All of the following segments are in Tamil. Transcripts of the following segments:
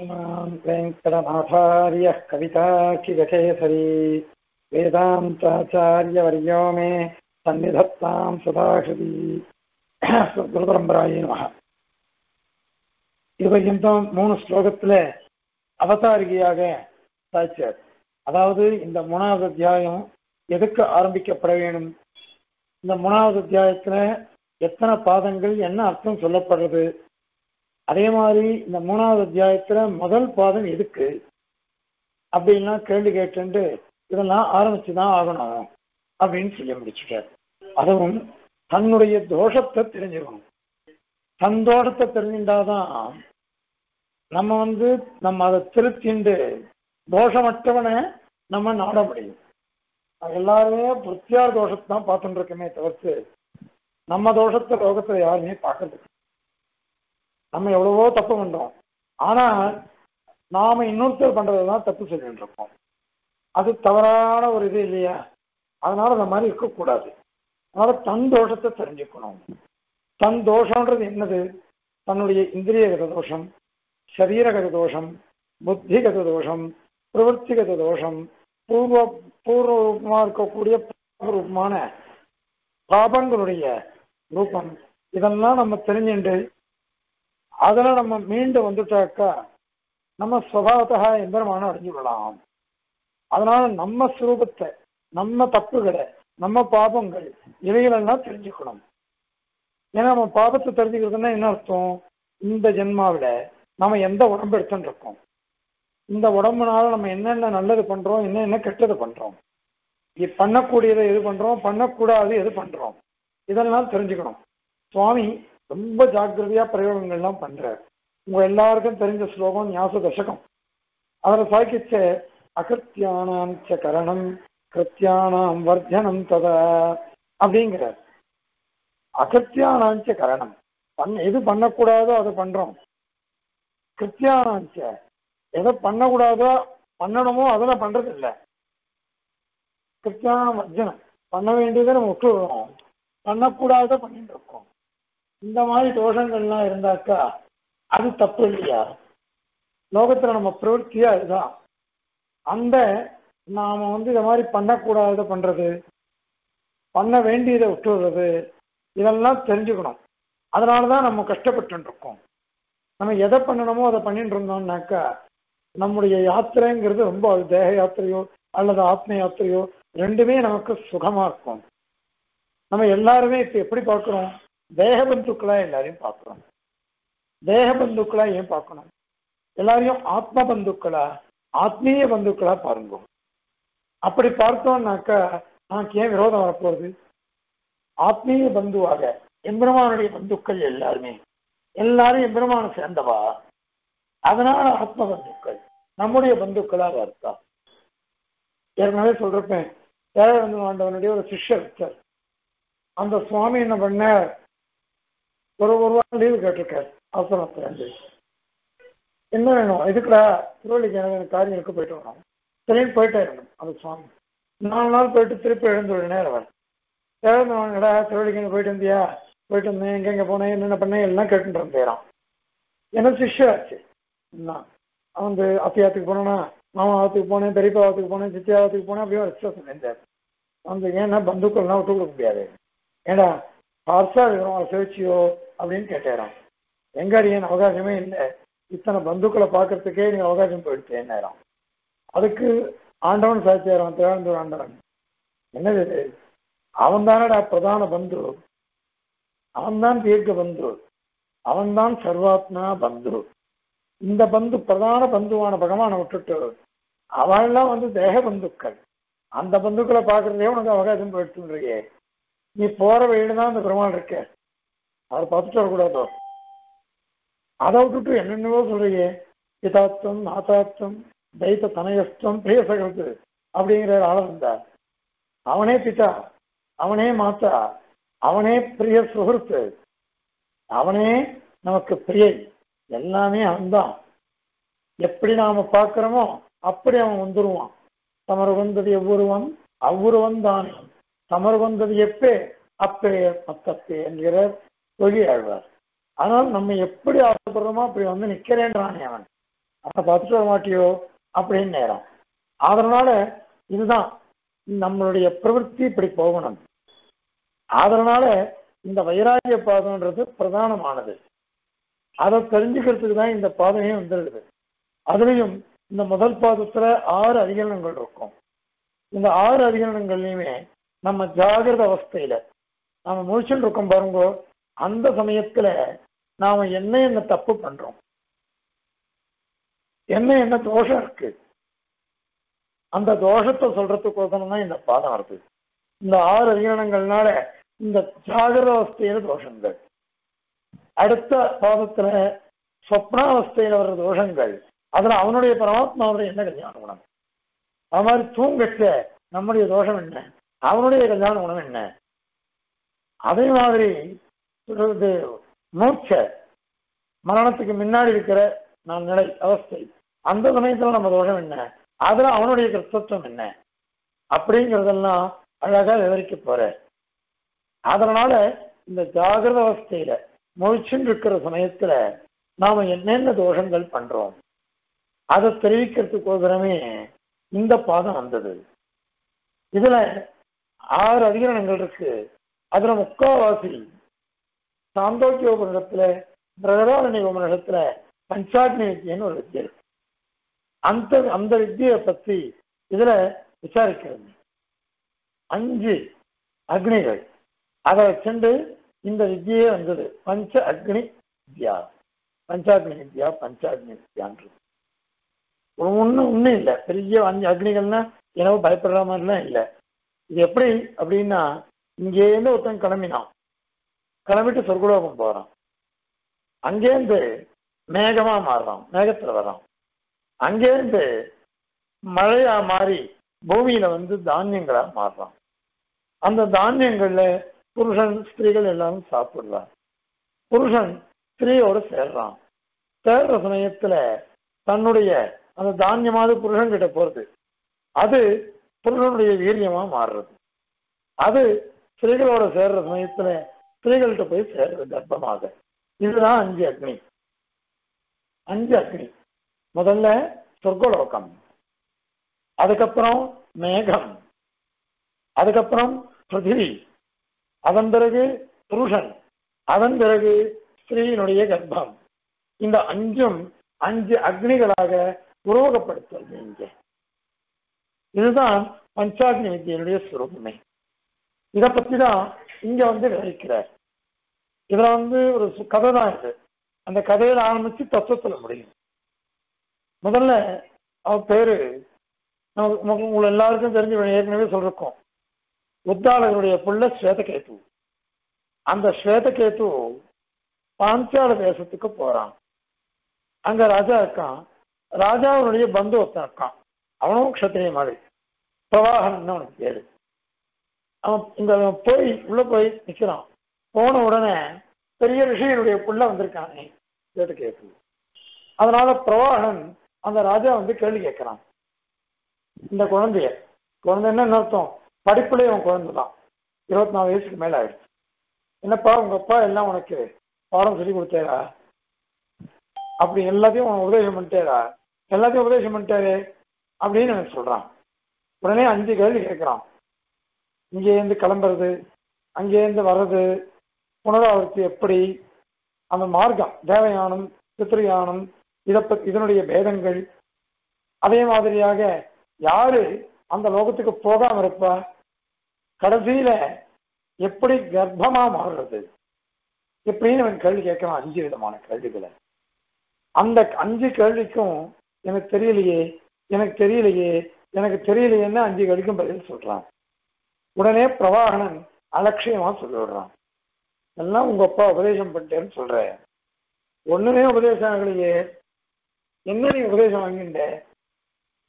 वेंकटनाथार्य कविताक्षिगकेसरी वेदांताचार्यवर्यो मे सन्निधत्तां सदाश्रुति गुरुपरम्परायै नमः। इदुपर्यन्तं मूणु श्लोकत्तिले अवतारिकैयाग सायिच्चार। अदावदु इंद मूणावदु अध्यायम एदुक्कु आरंबिक्कपड वेणुम, इंद मूणावदु अध्यायत्तिले एत्तनै पादंगल एन्न अर्थम सोल्लपडुदु, அதே மாதிரி இந்த மூணாவது அத்தியாயத்துல முதல் பாதம் எதுக்கு அப்படின்லாம் கேள்வி கேட்டு இதெல்லாம் ஆரம்பிச்சுதான் ஆகணும் அப்படின்னு சொல்லி முடிச்சுட்டார். அதுவும் தன்னுடைய தோஷத்தை தெரிஞ்சுக்கணும். தன் தோஷத்தை தெரிஞ்சுட்டாதான் நம்ம நம்ம அதை திருத்திண்டு தோஷமற்றவனை நம்ம நாட முடியும். எல்லாருமே பிரத்யார் தோஷத்தை தான் பார்த்துட்டு இருக்கோமே தவிர்த்து நம்ம தோஷத்தை லோகத்தை யாருமே பார்க்கறது. நம்ம எவ்வளவோ தப்பு பண்றோம், ஆனா நாம இன்னொருத்தர் பண்றதுதான் தப்பு சொல்லிட்டு இருக்கோம். அது தவறான ஒரு இது இல்லையா? அதனால அந்த மாதிரி இருக்கக்கூடாது. அதனால தன் தோஷத்தை தெரிஞ்சுக்கணும். தன் தோஷம்ன்றது என்னது? தன்னுடைய இந்திரிய கத தோஷம், சரீர கத தோஷம், புத்தி கத தோஷம், பிரவர்த்தி கத தோஷம், பூர்வமா இருக்கக்கூடிய ரூபமான பாபங்களுடைய ரூபம், இதெல்லாம் நம்ம தெரிஞ்சுண்டு அதெல்லாம் நம்ம மீண்டு வந்துட்டாக்கா நம்ம சுபாவத்தா எம்பெருமானம் அடைஞ்சு விடலாம். அதனால நம்ம சுரூபத்தை, நம்ம தப்புகளை, நம்ம பாபங்கள் இவைகளெல்லாம் தெரிஞ்சுக்கணும். ஏன்னா நம்ம பாபத்தை தெரிஞ்சுக்கிறதுன்னா என்ன அர்த்தம்? இந்த ஜென்மாவில நம்ம எந்த உடம்பு எடுத்துன்னு இருக்கோம், இந்த உடம்புனால நம்ம என்னென்ன நல்லது பண்றோம், என்னென்ன கெட்டது பண்றோம், இது பண்ணக்கூடியதை எது பண்றோம், பண்ணக்கூடாது எது பண்றோம், இதெல்லாம் தெரிஞ்சுக்கணும். சுவாமி ரொம்ப ஜாக்கிரதையா பிரயோகங்கள்லாம் பண்றார். உங்க எல்லாருக்கும் தெரிஞ்ச ஸ்லோகம் ஞாச தசகம். அதில் சாய்க்கிச்ச அகிருத்தியானாம் ச கரணம் கிருத்தியானாம் வர்த்தனம் ததா அப்படிங்கிறார். அகிருத்தியானாம் ச கரணம், எது பண்ணக்கூடாதோ அதை பண்றோம். கிருத்தியானாம் ச, எதை பண்ணக்கூடாதோ பண்ணணுமோ அதெல்லாம் பண்றது இல்லை. கிருத்தியானம் வர்ஜனம், பண்ண வேண்டியதை நம்ம விட்டுடுறோம், பண்ணக்கூடாத பண்ணிட்டு இருக்கோம். இந்த மாதிரி தோஷங்கள்லாம் இருந்தாக்கா அது தப்பு இல்லையா? லோகத்துல நம்ம பிரவருத்தியா அதுதான். அந்த நாம இதை மாதிரி பண்ணக்கூடாத பண்றது, பண்ண வேண்டியதை விட்டுறது, இதெல்லாம் தெரிஞ்சுக்கணும். அதனாலதான் நம்ம கஷ்டப்பட்டு இருக்கோம். நம்ம எதை பண்ணணுமோ அதை பண்ணிட்டு இருந்தோம்னாக்கா நம்முடைய யாத்திரைங்கிறது ரொம்ப, தேக யாத்திரையோ அல்லது ஆத்ம யாத்திரையோ ரெண்டுமே நமக்கு சுகமா இருக்கும். நம்ம எல்லாருமே இப்ப எப்படி பார்க்கிறோம்? தேக பந்துக்களா எல்லாரையும் பார்க்கிறோம். தேக பந்துக்களா ஏன் பார்க்கணும்? எல்லாரையும் ஆத்ம பந்துக்களா, ஆத்மீய பந்துக்களா பாருங்க. அப்படி பார்த்தோம்னாக்கா நமக்கு ஏன் விரோதம் வரப்போகுது? ஆத்மீய பந்துவாக எம்பெருமானுடைய பந்துக்கள் எல்லாருமே, எல்லாரும் எம்பெருமான சேர்ந்தவா, அதனால ஆத்ம பந்துக்கள் நம்முடைய பந்துக்களா வருதா? ஏற்கனவே சொல்றப்பேன், தேவானந்த ஆண்டவனுடைய ஒரு சிஷ்யர் சார். அந்த சுவாமி என்ன பண்ண, ஒரு லீவு கேட்டிருக்காரு அவசரத்துல இருந்து. என்ன வேணும்? இதுக்குடா திருவள்ளிக்கு காரியங்களுக்கு போயிட்டு வரணும். சரின்னு போயிட்டே இருக்கணும். அந்த சுவாமி 4 நாள் போயிட்டு திருப்பி எழுந்து ஒரு நேரம் வரும். தேவையான திருவள்ளிக்கு போயிட்டு இருந்தியா, போயிட்டு இருந்தேன், எங்கெங்க போனேன், என்னென்ன பண்ணேன் எல்லாம் கேட்டுட்டு இருந்தேன். என்ன சிஷ்யாச்சு? அவன் அத்தியாத்துக்கு போனோன்னா, மாமா ஆத்துக்கு போனேன், பெரியப்பா ஆத்துக்கு போனேன், சித்தியா ஆத்துக்கு போனேன், அப்படியே எக்ஸ்ட்ரா சொல்லியிருந்தார். ஏன்னா பந்துக்கள்லாம் விட்டு கொடுக்க முடியாது, ஏன்னா பார்சா இருக்கிறோம் சேவிச்சியோ அப்படின்னு கேட்டேறான். எங்க அடியேன் அவகாசமே இல்லை, இத்தனை பந்துக்களை பார்க்கறதுக்கே நீங்க அவகாசம் போயிடுச்சு நேரம். அதுக்கு ஆண்டவன் சாட்சியாரான் திருவனந்தூர் ஆண்டவன். என்னது, அவன் தானடா பிரதான பந்து, அவன்தான் தீர்க்க பந்து, அவன்தான் சர்வாத்மா பந்து. இந்த பந்து பிரதான பந்துவான பகவானை விட்டுட்டு அவன்லாம் தேக பந்துக்கள், அந்த பந்துக்களை பார்க்கறதே உனக்கு அவகாசம் போயிடுச்சுன்றியே. நீ போற வழியில தான் அந்த பெருமாள் இருக்க, அவர் பார்த்துட்டு வரக்கூடாதோ? அதை விட்டுட்டு என்னென்னவோ சொல்றீங்க. பிதாத்வம் நாதாத்வம் தைத்த தனயஸ்தம் பிரியசகத்து அப்படிங்கிற ஆள இருந்தார். அவனே பிதா, அவனே மாத்தா, அவனே பிரிய சுகத்து, அவனே நமக்கு பிரியை, எல்லாமே அவன்தான். எப்படி நாம பார்க்கிறோமோ அப்படி அவன் வந்துருவான். தமர் வந்தது எவ்வுருவன் அவ்வுருவன் தானே, தமர் வந்தது எப்பே அப்பே மத்தப்பே என்கிறார் தொழில் ஆழ்வார். ஆனால் நம்ம எப்படி ஆசைப்படுறோமோ அப்படி நிக்கிறேன்றானே அவன், அதை பார்த்துட்டோ மாட்டியோ அப்படின்னு நேரம். அதனால இதுதான் நம்மளுடைய பிரவருத்தி இப்படி போகணும். அதனால இந்த வைராகிய பாதம்ன்றது பிரதானமானது. அதை தெரிஞ்சுக்கிறதுக்கு தான் இந்த பாதமே வந்துடுது. அதுலேயும் இந்த முதல் பாதத்துல 6 அதிகரணங்கள் இருக்கும். இந்த 6 அதிகரணங்கள்லையுமே நம்ம ஜாகிரத அவஸ்தையில நம்ம முழிச்சுட்டு இருக்கோம் பாருங்கோ, அந்த சமயத்துல நாம என்ன தப்பு பண்றோம், என்ன தோஷம் இருக்கு, அந்த தோஷத்தை சொல்றதுக்கோசம் தான் இந்த பாதம் வருது. இந்த 6 அதிகரணங்கள்னால இந்த ஜாகிரத அவஸ்தையில தோஷங்கள், அடுத்த பாதத்துல சொப்னாவஸ்தையில வர்ற தோஷங்கள், அதுல அவனுடைய பரமாத்மாவுடைய என்ன கல்யாண குணம், அது மாதிரி தூங்கட்ல நம்முடைய தோஷம் என்ன, அவனுடைய கல்யாண குணம் என்ன, அதே மாதிரி சொல்றது மூச்ச மரணத்துக்கு முன்னாடி இருக்கிற நான் நிலை அவஸ்தை, அந்த சமயத்துல நம்ம தோஷம் என்ன, அதுல அவனுடைய கிருத்தத்துவம் என்ன, அப்படிங்கிறதெல்லாம் அழகா விவரிக்க போற. அதனால இந்த ஜாகிரத அவஸ்தையில முழிச்சுட்டு இருக்கிற சமயத்துல நாம என்னென்ன தோஷங்கள் பண்றோம் அதை தெரிவிக்கிறதுக்கோசரமே இந்த பாதம் வந்தது. இதுல 6 அதிகரணங்கள் இருக்கு. அதுல முக்காவாசி சாந்தோக்கிய உபநிஷத்துல, பிரகதாரண்ய உபநிஷத்துல பஞ்சாக்னி வித்தியன்னு ஒரு வித்தியை இருக்கு. அந்த வித்தியை பத்தி இதுல விசாரிக்கிறது. 5 அக்னிகள் அதை வச்சுண்டு இந்த வித்தியே வந்தது. பஞ்சாக்னி வித்யான்றது ஒன்றும் இல்லை, பெரிய 5 அக்னிகள்னா என்னவோ பயப்படுற மாதிரிலாம் இல்லை. இது எப்படி அப்படின்னா, இங்கேருந்து ஒருத்தன் கிளம்பிட்டு சொர்க்குலோகம் போகிறான், அங்கேருந்து மேகமா மாறுறான், மேகத்தில் வர்றான், அங்கேருந்து மழையா மாறி பூமியில வந்து தானியங்களா மாறுறான். அந்த தானியங்கள்ல புருஷன் ஸ்திரீகள் எல்லாரும் சாப்பிடுறான். புருஷன் ஸ்திரீயோடு சேர்ற சமயத்துல தன்னுடைய அந்த தானியமாவது புருஷன் கிட்ட போறது, அது புருஷனுடைய வீரியமா மாறுறது, அது ஸ்திரீகளோட சேர்ற சமயத்துல ஸ்திரீகள்கிட்ட போய் சேர்றது கர்ப்பமாக. இதுதான் 5 அக்னி. முதல்ல சொர்க்கலோகம், அதுக்கப்புறம் மேகம், அதுக்கப்புறம் பிருத்திவி, அதன் பிறகு புருஷன், அதன் பிறகு ஸ்திரீயினுடைய கர்ப்பம். இந்த 5 அக்னிகளாக உருவகப்படுத்துறது இங்கே. இதுதான் பஞ்சாக்னி வித்தியனுடைய சுரூபமே. இதை பத்தி தான் இங்க வந்து விவரிக்கிறார். இதுல வந்து ஒரு கதை தான் இது. அந்த கதையில ஆரம்பிச்சு தத்துவத்துல முடியும். முதல்ல அவ பேரு உங்களை எல்லாருக்கும் தெரிஞ்சு ஏற்கனவே சொல்லிருக்கோம். உத்தாளர்களுடைய புள்ள ஸ்வேதகேது. அந்த ஸ்வேதகேது பாஞ்சால தேசத்துக்கு போறான். அங்க ராஜா இருக்கான். ராஜாவுடைய பந்து ஒருத்தன் இருக்கான், அவனும் க்ஷத்திரிய மாதிரி, பிரவாகன் அவனுக்கு பேரு. அவன் இந்த போய் உள்ள போய் நிக்கிறான். போன உடனே பெரிய ரிஷியனுடைய புள்ள வந்திருக்கானே ஸ்வேதகேது, அதனால பிரவாகன் அந்த ராஜா வந்து கேள்வி கேட்கிறான். இந்த குழந்தைன்னா என்ன அர்த்தம், படிப்புலேயே அவன் குழந்தை தான், 24 வயசுக்கு மேல ஆயிடுச்சு. என்னப்பா உங்க அப்பா எல்லாம் உனக்கு பாடம் சொல்லி கொடுத்தாரா, அப்படி எல்லாத்தையும் உனக்கு உபதேசம் பண்ணிட்டாரு அப்படின்னு எனக்கு சொல்றான். உடனே 5 கேள்வி கேட்கிறான். இங்கேருந்து கிளம்புறது, அங்கேருந்து வர்றது, புனராவர்த்தி எப்படி, அந்த மார்க்கம் தேவயானம் பித்ருயானம் இதனுடைய பேதங்கள், அதே மாதிரியாக யாரு அந்த லோகத்துக்கு போகாம இருப்பா, கடைசியில எப்படி கர்ப்பமா மாறுறது எப்படின்னு எனக்கு கேள்வி கேட்கலாம். 5 விதமான கேள்விகளை. அந்த 5 கேள்விக்கும் எனக்கு தெரியலையேன்னு 5 கேள்விக்கும் பதில் சொல்றான். உடனே பிரவாகணன் அலட்சியமா சொல்லி விடுறான். எல்லாம் உங்க அப்பா உபதேசம் பண்ணிட்டேன்னு சொல்ற, ஒண்ணுமே உபதேசம் ஆகலையே, என்ன நீ உபதேசம் வாங்கிட்ட,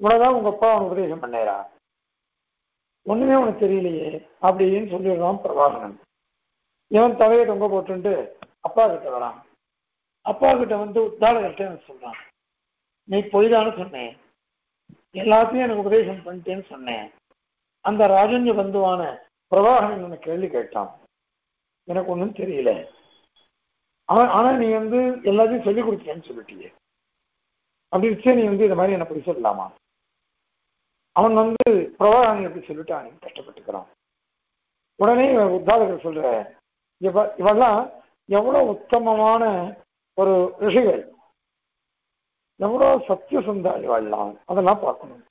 உனதான் உங்க அப்பா அவன் உபதேசம் பண்ணேரா, ஒண்ணுமே உனக்கு தெரியலையே அப்படின்னு சொல்லிடுறான் பிரபாகரன். இவன் தலையை தொங்க போட்டு அப்பா கிட்ட வரான். அப்பா கிட்ட வந்து உத்தாளர்கிட்ட சொல்றான், நீ பொய்தானு சொன்னேன், எல்லாத்தையும் எனக்கு உபதேசம் பண்ணிட்டேன்னு சொன்னேன். அந்த ராஜன்ய பந்துவான பிரபாகரன் எனக்கு கேள்வி கேட்டான், எனக்கு ஒன்றும் தெரியல, ஆனா நீ வந்து எல்லாத்தையும் சொல்லி கொடுத்தேன்னு சொல்லிட்டியே, அப்படி இருந்துச்சு நீ வந்து இந்த மாதிரி என்ன அப்படி சொல்லலாமா? அவன் வந்து பிரபாகரன் அப்படி சொல்லிட்டு அவனுக்கு கஷ்டப்பட்டுக்கிறான். உடனே உத்தாதகர் சொல்ற, இவெல்லாம் எவ்வளோ உத்தமமான ஒரு ரிஷிகள், எவ்வளோ சத்திய சுந்தாளி வாழலாம், அதெல்லாம் பார்க்கணும்.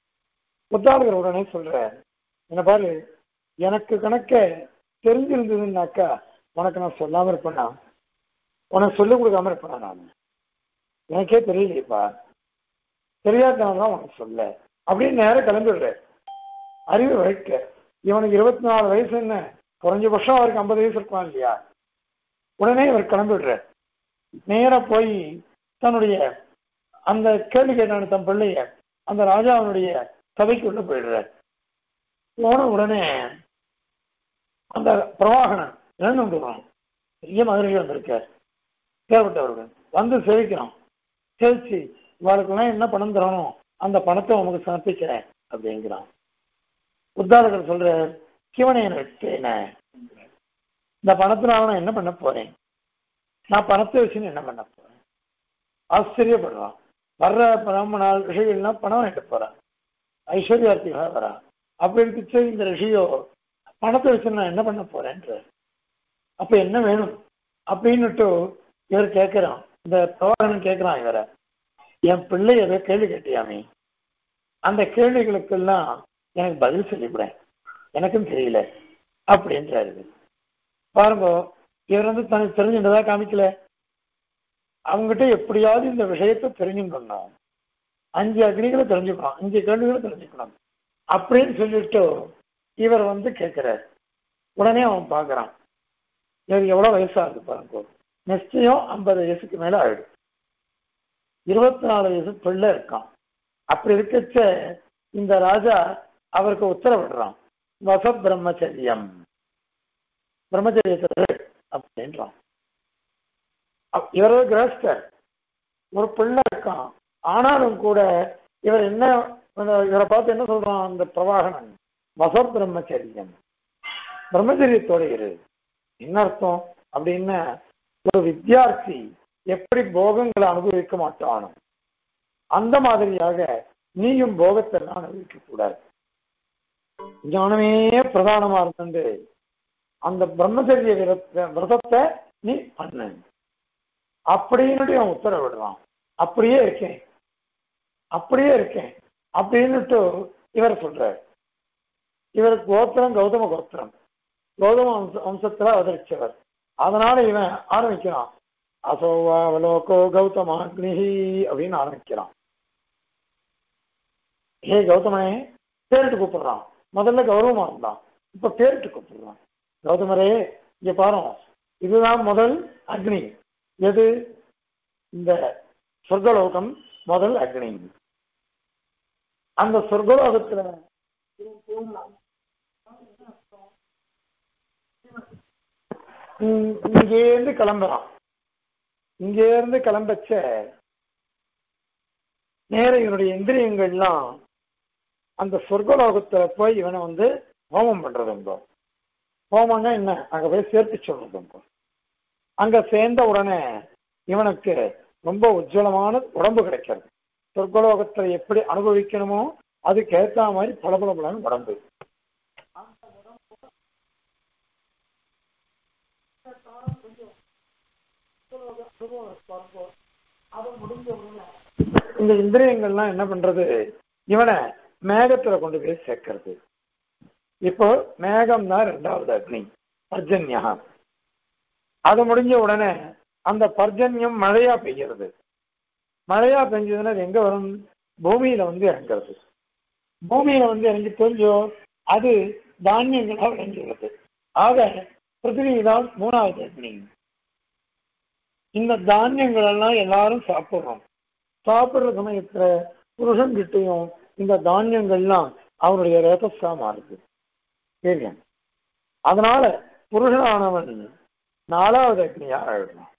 உத்தாதகர் உடனே சொல்ற, என்ன பாரு, எனக்கு கணக்க தெரிஞ்சிருந்ததுன்னாக்கா உனக்கு நான் சொல்லாம இருப்பேனா? உனக்கு சொல்லிக் கொடுக்காம இருப்பேனா? நான் எனக்கே தெரியலையப்பா, தெரியாதனாலதான் உனக்கு சொல்ல அப்படின்னு நேரம் கிளம்பிடுற. அறிவு வைக்க இவனுக்கு 24 வயசு, என்ன குறைஞ்சபட்சம் அவருக்கு 50 வயசு இருக்கலாம் இல்லையா? உடனே இவர் கிளம்பிடுற. நேர போய் தன்னுடைய அந்த கேள்வி கேட்டான தன் பிள்ளைய அந்த ராஜாவனுடைய சபைக்கு உள்ள போயிடுற. போன உடனே அந்த பிரவாகணன் இழந்து வந்துடுறான். பெரிய மதுரையில் வந்திருக்கார், தேவைப்பட்டவர்கள் வந்து சேவிக்கிறோம். சேவிச்சு இவளுக்குலாம் என்ன பணம் தரணும், அந்த பணத்தை உனக்கு சமர்ப்பிக்கிறேன் அப்படிங்கிறான். உத்தாரகர் சொல்ற, சிவனை என்ன இந்த பணத்தினால நான் என்ன பண்ண போறேன், நான் பணத்தை வச்சுன்னு என்ன பண்ண போறேன்? ஆச்சரியப்படுறான். வர்ற பிராமணால் ரிஷிகள்லாம் பணம் எடுத்து போறான், ஐஸ்வர்யார்த்திகளாக வரான். அப்படி இருந்துச்சு இந்த ரிஷியோ பணத்தை வச்சு நான் என்ன பண்ண போறேன்ற, அப்ப என்ன வேணும் அப்படின்னுட்டு இவர் கேட்கிறான். இந்த பிரவாகரன் கேட்கிறான் இவரை, என் பிள்ளை ஏதோ கேள்வி கேட்டியாமே, அந்த கேள்விகளுக்கெல்லாம் எனக்கு பதில் சொல்லிவிடேன், எனக்கும் தெரியல அப்படின்றாரு. பாருங்க, இவர் வந்து தனக்கு தெரிஞ்சுன்றதா காமிக்கல, அவங்ககிட்ட எப்படியாவது இந்த விஷயத்தை தெரிஞ்சுக்கணும், 5 அக்னிகளை தெரிஞ்சுக்கணும், 5 கேள்விகளை தெரிஞ்சுக்கணும் அப்படின்னு சொல்லிட்டு இவர் வந்து கேட்கிறார். உடனே அவன் பார்க்குறான், இவருக்கு எவ்வளோ வயசாகுது பாருங்க, நிச்சயம் 50 வயசுக்கு மேலே ஆயிடும். 24 வயசு பிள்ளை இருக்கான். அப்படி இருக்கச்ச இந்த ராஜா அவருக்கு உத்தரவிடுறான், வச பிரம்மச்சரியம், பிரம்மச்சரியத்தை அப்படின்றான். இவரோ கிரஸ்தர், ஒரு பிள்ளை இருக்கான். ஆனாலும் கூட இவர் என்ன, இவரை பார்த்து என்ன சொல்றான் அந்த பிரவாகணன், வச பிரம்மச்சரியம், பிரம்மச்சரியத்தோட இரு. என்ன அர்த்தம் அப்படின்னா, ஒரு வித்தியார்த்தி எப்படி போகங்களை அனுபவிக்க மாட்டானோ அந்த மாதிரியாக நீயும் போகத்தை அனுபவிக்க கூடாது. ஞானமே பிரதானமா இருந்து அந்த பிரம்மச்சரிய விரதத்தை நீ பண்ணு அப்படின்னு அவன் உத்தரவிடுறான். அப்படியே இருக்கேன், அப்படியே இருக்கேன் அப்படின்னுட்டு இவர் சொல்ற. இவர் கோத்திரம் கௌதம கோத்திரம், கௌதம வம்சத்துல அவதரிச்சவர். அதனால இவன் ஆரம்பிக்கிறான், அசோவாவலோகோ கௌதம அக்னிஹி அப்படின்னு ஆரம்பிக்கிறான். ஹே கௌதமனே பேரிட்டு கூப்பிடுறான். முதல்ல கௌரவமா இருந்தான், இப்ப பேரிட்டு கூப்பிடுறான். கௌதமரே இங்க பாரு, இதுதான் முதல் அக்னி, எது இந்த சொர்க்கலோகம் முதல் அக்னி. அந்த சொர்க்கலோகத்துல இங்கேருந்து கிளம்புறான். இங்கேருந்து கிளம்பச்ச நேர இவனுடைய இந்திரியங்கள்லாம் அந்த சொர்க்கலோகத்துல போய் இவனை வந்து ஹோமம் பண்றதுங்கோ. ஹோமம்னா என்ன, அங்க போய் சேர்த்து சொல்றதுங்கோ. அங்க சேர்ந்த உடனே இவனுக்கு ரொம்ப உஜ்ஜலமான உடம்பு கிடைக்கிறது. சொர்க்கலோகத்தை எப்படி அனுபவிக்கணுமோ அதுக்கேற்ற மாதிரி பளபளபளன்னு உடம்பு. இந்த இந்திரியங்கள்லாம் என்ன பண்றது, இவனை மேகத்துல கொண்டு போய் சேர்க்கிறது. இப்போ மேகம் தான் 2வது அக்னி, பர்ஜன்யா. அது முடிஞ்ச உடனே அந்த பர்ஜன்யம் மழையா பெய்கிறது. மழையா பெஞ்சதுன்னா எங்க வரும், பூமியில வந்து இறங்குறது. பூமியில வந்து இறங்கி கொஞ்சம் அது தானியங்களா விளைஞ்சுகிறது. ஆக பிருத்திவிதான் 3வது அக்னி. இந்த தானியங்கள் எல்லாம் எல்லாரும் சாப்பிடுறோம். சாப்பிடுற சமயத்துல புருஷன் கிட்டையும் இந்த தானியங்கள்லாம் அவனுடைய ரேதஸா மாறுது. சரியா? அதனால புருஷனானவன் 4வது அக்னியா ஆயிடுறான்.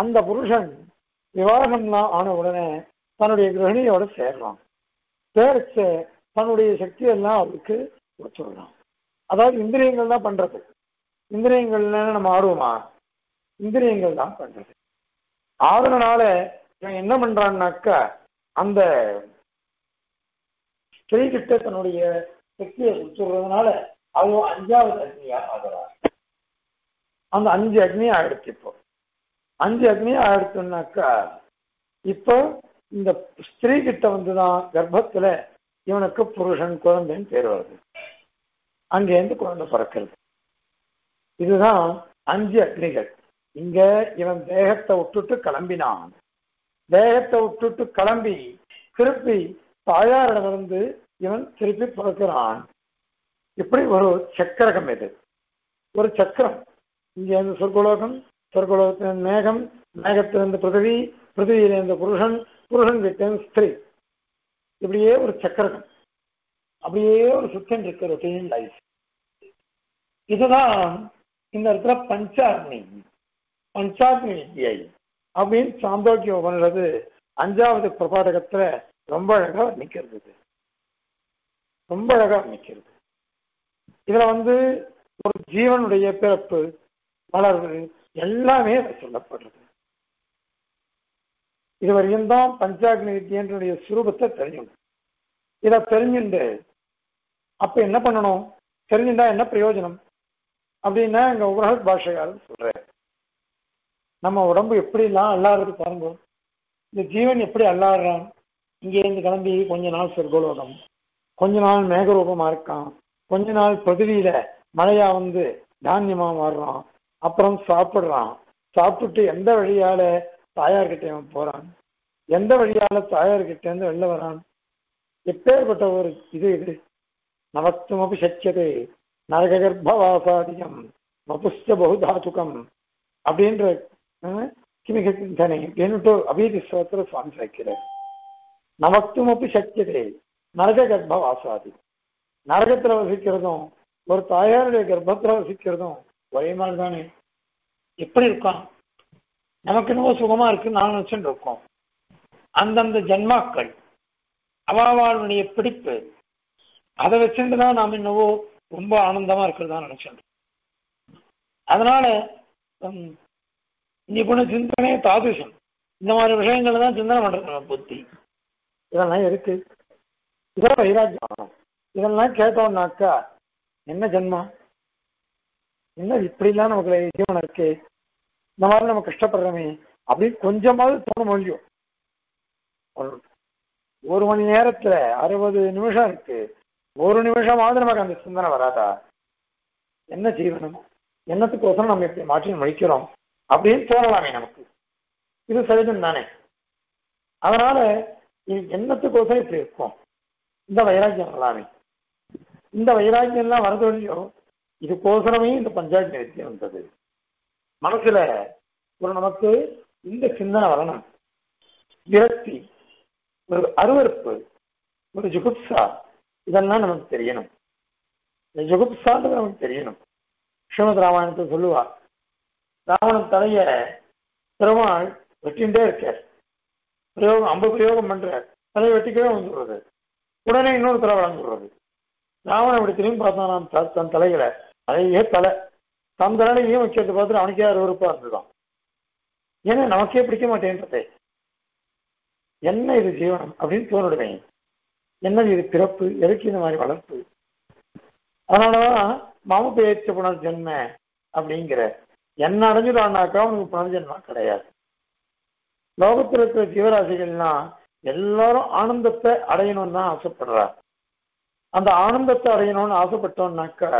அந்த புருஷன் விவாகம்லாம் ஆன உடனே தன்னுடைய கிரகணியோட சேர்றான். சேர்ச்ச தன்னுடைய சக்தியெல்லாம் அவருக்கு கொடுத்துடுறான். அதாவது இந்திரியங்கள் தான் பண்றது. இந்திரியங்கள்ல நம்ம ஆர்வமா, இந்திரியங்கள் தான் பண்றது. ஆறுனால என்ன பண்றான்னாக்கா அந்த ஸ்திரீகிட்ட தன்னுடைய சக்தியை கொடுத்துறதுனால அதுவும் அஞ்சாவது அக்னியா ஆகிறார். அந்த 5 அக்னியா ஆயிடுச்சு. இப்போ 5 அக்னியா ஆயிடுச்சுன்னாக்கா இப்போ இந்த ஸ்திரீ கிட்ட வந்துதான் கர்ப்பத்துல இவனுக்கு புருஷன் குழந்தைன்னு பேர் வருது. அங்கேருந்து குழந்தை பிறக்கிறது. இதுதான் 5 அக்னிகள். இங்க இவன் தேகத்தை விட்டுட்டு கிளம்பினான். தேகத்தை விட்டுட்டு கிளம்பி திருப்பி தாயாரிடமிருந்து இவன் திருப்பி பிறக்கிறான். இப்படி ஒரு சக்கரகம். இது ஒரு சக்கரம். இங்கேருந்து சொர்க்கலோகம், சொர்க்கலோகத்திலிருந்து மேகம், மேகத்திலிருந்து பிருத்திவி, பிருத்திவியிலிருந்து புருஷன், புருஷன் கிட்டேருந்து ஸ்திரீ. இப்படியே ஒரு சக்கரகம் அப்படியே ஒரு சுத்தம் இருக்கு. Routine life. இதுதான் இந்த இடத்துல பஞ்சாக்னி, பஞ்சாக்னி வித்யை அப்படின்னு சாந்தோக்கிய உபநிஷத்து 5வது பிரபாடகத்துல ரொம்ப அழகா வர்ணிக்கிறது. ரொம்ப அழகா வர்ணிக்கிறது. இதுல வந்து ஒரு ஜீவனுடைய பிறப்பு, வளர்வு எல்லாமே சொல்லப்படுறது. இதுவரையும் தான் பஞ்சாக்னி வித்யனுடைய சுரூபத்தை தெரிஞ்சுக்கணும். இதை தெரிஞ்சுண்டு அப்ப என்ன பண்ணணும்? தெரிஞ்சுட்டா என்ன பிரயோஜனம் அப்படின்னா எங்க உபநிஷத் பாஷையாளர் சொல்ற, நம்ம உடம்பு எப்படிலாம் அல்லாடுறது பாருங்க. இந்த ஜீவன் எப்படி அல்லாடுறான். இங்கேருந்து கிளம்பி கொஞ்ச நாள் சொர்க்கலோகம், கொஞ்ச நாள் மேகரூபமா இருக்கான், கொஞ்ச நாள் பிருத்திவியில மழையா வந்து தானியமா மாறுறான், அப்புறம் சாப்பிடுறான். சாப்பிட்டுட்டு எந்த வழியால தாயார்கிட்ட அவன் போறான், எந்த வழியால தாயார்கிட்ட இருந்து வெளில வரான். எப்பேற்பட்ட ஒரு இது இது. நவத்துமபி சக்கியதே நரக கர்ப்பவாசாதியம் வபுஷ்ட பகுதாதுகம் அப்படின்ற கிமிக சிந்தனை என்னட்டு அபீதி சோத்திர சுவாமி சாய்க்கிறார். நமக்குமப்பி சக்கியதே நரக கர்ப்பவாசாதி. நரகத்துல வசிக்கிறதும் ஒரு தாயாருடைய கர்ப்பத்துல வசிக்கிறதும் ஒரே மாதிரி தானே. எப்படி இருக்கான்? நமக்கு இன்னும் சுகமா இருக்குன்னு நான் நினைச்சுட்டு இருக்கோம். அந்தந்த ஜன்மாக்கள் அவாவாளுடைய பிடிப்பு அதை வச்சுட்டுதான் நாம் இன்னவோ ரொம்ப ஆனந்தமா இருக்கிறதா நினைச்சுட்டு. அதனால நிபுண சிந்தனை தாதுஷம் இந்த மாதிரி விஷயங்களை தான் சிந்தனை பண்றோம். புத்தி இதெல்லாம் இருக்கு. இதெல்லாம் வைராக்கியம். இதெல்லாம் கேட்டோம்னாக்கா என்ன ஜென்மா, என்ன இப்படிலாம் நமக்கு ஜீவனம் இருக்கு, இந்த மாதிரி நம்ம கஷ்டப்படுறோமே அப்படின்னு கொஞ்சமாவது தோண முடியும். ஒரு மணி நேரத்துல 60 நிமிஷம் இருக்கு. ஒரு நிமிஷமாவது நமக்கு அந்த சிந்தனை வராதா? என்ன ஜீவனம், என்னத்துக்கோசரம் நம்ம எப்படி மாற்றி முடிக்கிறோம் அப்படின்னு தோணலாமே நமக்கு. இது சகஜம் தானே. அதனால என்னத்துக்கோசரம் இப்படி இருக்கும் இந்த வைராக்கியம் எல்லாமே. இந்த வைராக்கியம் எல்லாம் வரதோ இதுக்கோசரமே இந்த பஞ்சாயத்து நிறுத்தி வந்தது. மனசுல ஒரு நமக்கு இந்த சிந்தனை வரணும். விரக்தி, ஒரு அருவறுப்பு, ஒரு ஜுகுப்சா இதெல்லாம் நமக்கு தெரியணும். இந்த ஜுகுப்சான்றது நமக்கு தெரியணும். ஸ்ரீமத் ராமாயணத்தை சொல்லுவா, ராவணன் தலைய பெருமாள் வெட்டிகிட்டே இருக்கார். பிரயோகம், அம்பு பிரயோகம் பண்ற, தலையை வெட்டிக்கவே வந்துடுறது. உடனே இன்னொரு தலை வளர்ந்துடுறது. ராவணன் இப்படி திரும்பி பார்த்தான் தன் தலைகளை, அதையே தலை தன் தலையிலையும் வைக்கிறது பார்த்துட்டு அவனுக்கே அருவறுப்பா இருந்துதான். ஏன்னா நமக்கே பிடிக்க மாட்டேன்றதே. என்ன இது ஜீவனம் அப்படின்னு தோணுடுவேன். என்ன இது பிறப்பு, எதுக்கு இந்த மாதிரி வளர்ப்பு? அதனாலதான் மாம பேச்சு புனர்ஜென்ம அப்படிங்கிற என்ன அடைஞ்சுட்டான்னாக்கா அவனுக்கு புனர்ஜென்மா கிடையாது. லோகத்தில் இருக்கிற ஜீவராசிகள்லாம் எல்லாரும் ஆனந்தத்தை அடையணும்னு தான் ஆசைப்படுறா. அந்த ஆனந்தத்தை அடையணும்னு ஆசைப்பட்டோம்னாக்கா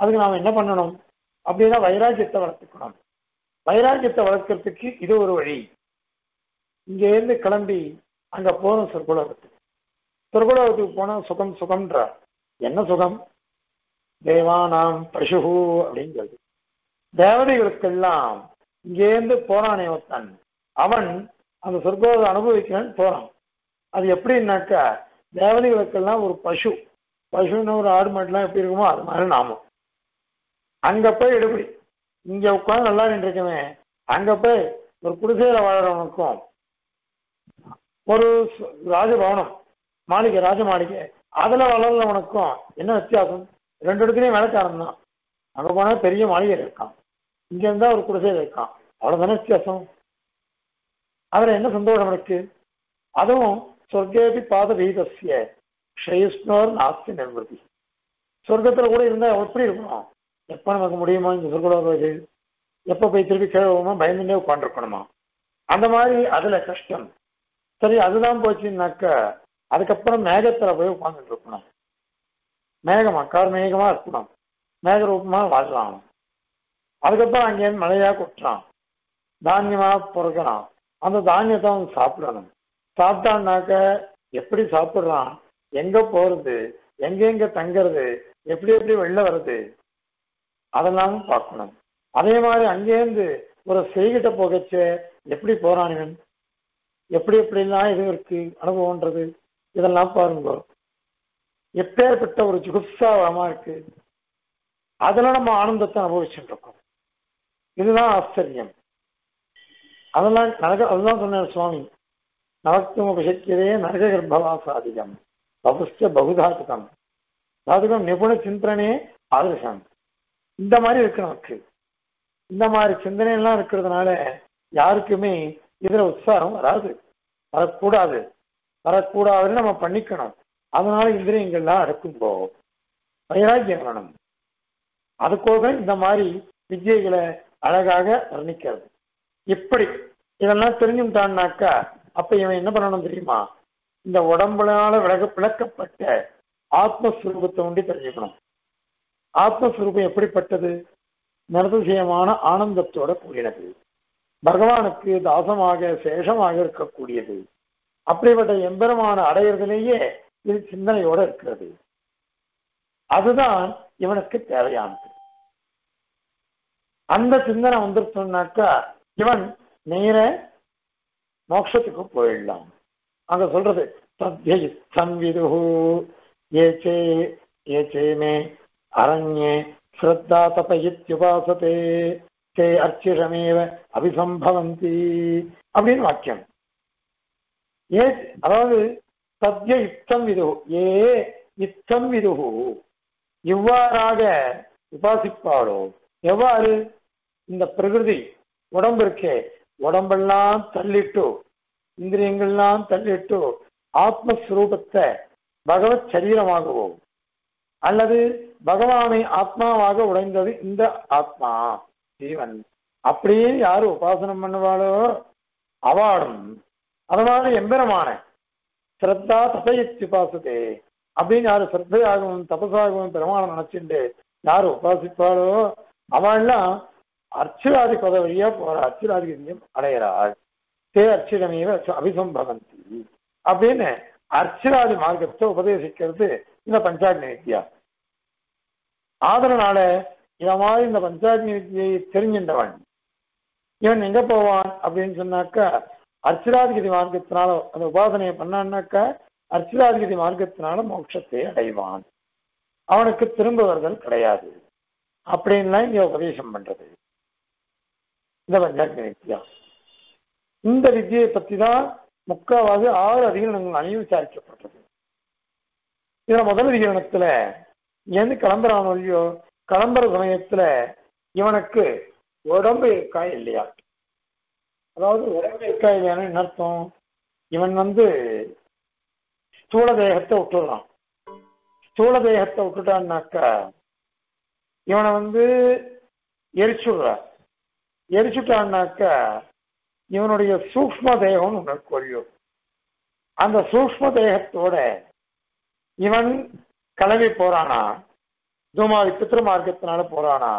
அதுக்கு நாம் என்ன பண்ணணும் அப்படின்னா வைராக்கியத்தை வளர்த்துக்கணும். வைராக்கியத்தை வளர்க்கறதுக்கு இது ஒரு வழி. இங்கேருந்து கிளம்பி அங்க போகணும் சொர்க்கலோகத்துக்கு. சொர்க்கலோகத்துக்கு போனால் சுகம் சுகம்ன்றா. என்ன சுகம்? தேவானாம் பரிசு அப்படிங்கிறது. தேவதைகளுக்கெல்லாம் இங்கேருந்து போறானே ஒருத்தன், அவன் அந்த சொர்க்கத்தை அனுபவிக்கிறான்னு போறான். அது எப்படின்னாக்கா தேவதைகளுக்கெல்லாம் ஒரு பசு, பசுன்னு ஒரு ஆடு மாட்டுலாம் எப்படி இருக்குமோ அது மாதிரி நாமும் அங்க போய் எடுபடி. இங்க உட்காந்து நல்லா நின்றுருக்கவே அங்க போய் ஒரு குடிசையில வாழறவனுக்கும் ஒரு ராஜபவனம் மாளிகை, ராஜ மாளிகை அதுல வளர்றவனுக்கும் என்ன வித்தியாசம்? 2 இடத்துலையும் வேலைக்காரன் தான். அங்கே போனால் பெரிய மாளிகை இருக்கான், இங்கே இருந்தால் ஒரு குடிசையில் இருக்கான். அவ்வளோதானே வித்தியாசம். सन्तोषम अदर्गे पादवीत श्रेयस्नोर नास्ति निर्वृति स्वर्गत्तुल कूड इरुंदा एप्पडी इरुक्कुम एप्पो नमक्कु मुडियुमा इंद स्वर्गलोकत्तुल एप्पो पोई तिरुपि केळवुमा भयंदे उट्कार्न्दिरुक्कणुमा अंद मादिरि अदुल कष्टम सरी अदुदान पोचुन्नाक्का अदुक्कपुरम मेगत्तुल पोई उट्कार्न्दिरुक्कणुम मेगमा कार् मेगमा इरुक्कणुम मेग रूपमा वाळलाम अदुक्कपुरम अंगे मलैया कोट्राम धान्यमा पोरुगणाम अंद धान्यत्तै अवन साप्पिडणुम साप्पिटानाक्का एप्पडी साप्पिडறான் எங்க போறது எங்க தங்கிறது எப்படி வெளிய வருது அதெல்லாம் பார்க்கணும் அதே மாதிரி அங்க இருந்து ஒரு சேகிட்ட போகச்சே எப்படி போறான் இவன் எப்படி எல்லாம் இது இருக்கு அனுபவம்ன்றது இதெல்லாம் பாருங்க எப்பேற்பட்ட ஒரு ஜுகுப்சாவமா இருக்கு அதனால நம்ம ஆனந்தத்தை அனுபவிச்சிட்டு இருக்கோம் இதுதான் ஆச்சரியம் அதெல்லாம் அதெல்லாம் சொன்னார் சுவாமி நவத்துவ உபசக்தியே நரக கர்ப்பவாசாதிகம் अवश्य बहुधातुकम धातुकम निपुण चिंतने आदर्शम इतमी चिंतने याद उत्साह वराकूड़ा वरकूड़ा नाम पड़ो इंद्रिय वैराग्यम वाणु अदारी विद्य अलग वर्णिक इप्ली तेनालीटा अवन आत्मस्वरूप आत्मस्वरूप एप्पडिपट्टदु निर्दिष्टमान आनंदत्तोड कूडियदु भगवानुक्कु दासमाग शेषमाग इरुक्कக்கூடியது அப்படிப்பட்ட எம்பெருமான அடையிறதிலேயே இது சிந்தனையோட இருக்குது அதுதான் இவனுக்கு தேவையானது அந்த சிந்தனை வந்திருந்தா இவன் நேர மோட்சத்துக்கு போயிடலாம் அங்க சொல்றது मे अरण्ये श्रद्धा तपयुपासते ते अर्चिषमेव अभिसंभवन्ति अब वाक्यम सद्य इत्थं विदुः ये इत्थं विदुः इव्वाराग उपासिप्पालो एव्वारु इंद प्रकृति उडंबु इरुक्के उडंबेल्लाम तल्लिट्टु इंद्रियंगळेल्लाम तल्लिट्टु आत्मस्वरूपत्ते भगवत् शरीरमागवो अल्लदु भगवाने आत्मावाग उडैंददु इंद आत्मा जीवन अप्पडिये यार उपासनम पण्णुवालो अवाडुम अदनाल एम्बेरमाने श्रद्धा तपयत्युपासते अप्पडिये यार श्रद्धयागवुम तपसागवुम पेरुमाळा नैनचिंडे यार उपासिप्पालो अवाळेल्लाम अर्चिरादि पदविया पोरा अर्चिरादि गिरियम अडैयराळ ते अर्चिरमेव अभिसंभवन्ति अब अर्चरादि मार्गते उपदेशिक पंचाग्नि विद्या आदरना पंचाग्नि विद्यवन इवन अब अर्चरादि मार्गताल उपासन पड़ा अर्चरादि मार्गताल मोक्षते अड़वान तुरंव उपदेश पड़े पंचाग्नि विद्या विद्य पता मुकावासी आर अधिकरण अणु विचार मुद्द अधिकरण किंबरानो कलबर समय इवन के उड़ा इलिया उड़ान इवन वो स्थूल देहते उठा स्थूल देहते उठाना इवन वो एरीचाना இவனுடைய சூக்ஷ்ம தேகம் உணர்கொள்ளும் அந்த சூக்ஷ்ம தேகத்தோட இவன் கலவி போறானா தூமாவி பித்ரு மார்க்கத்தினால போறானா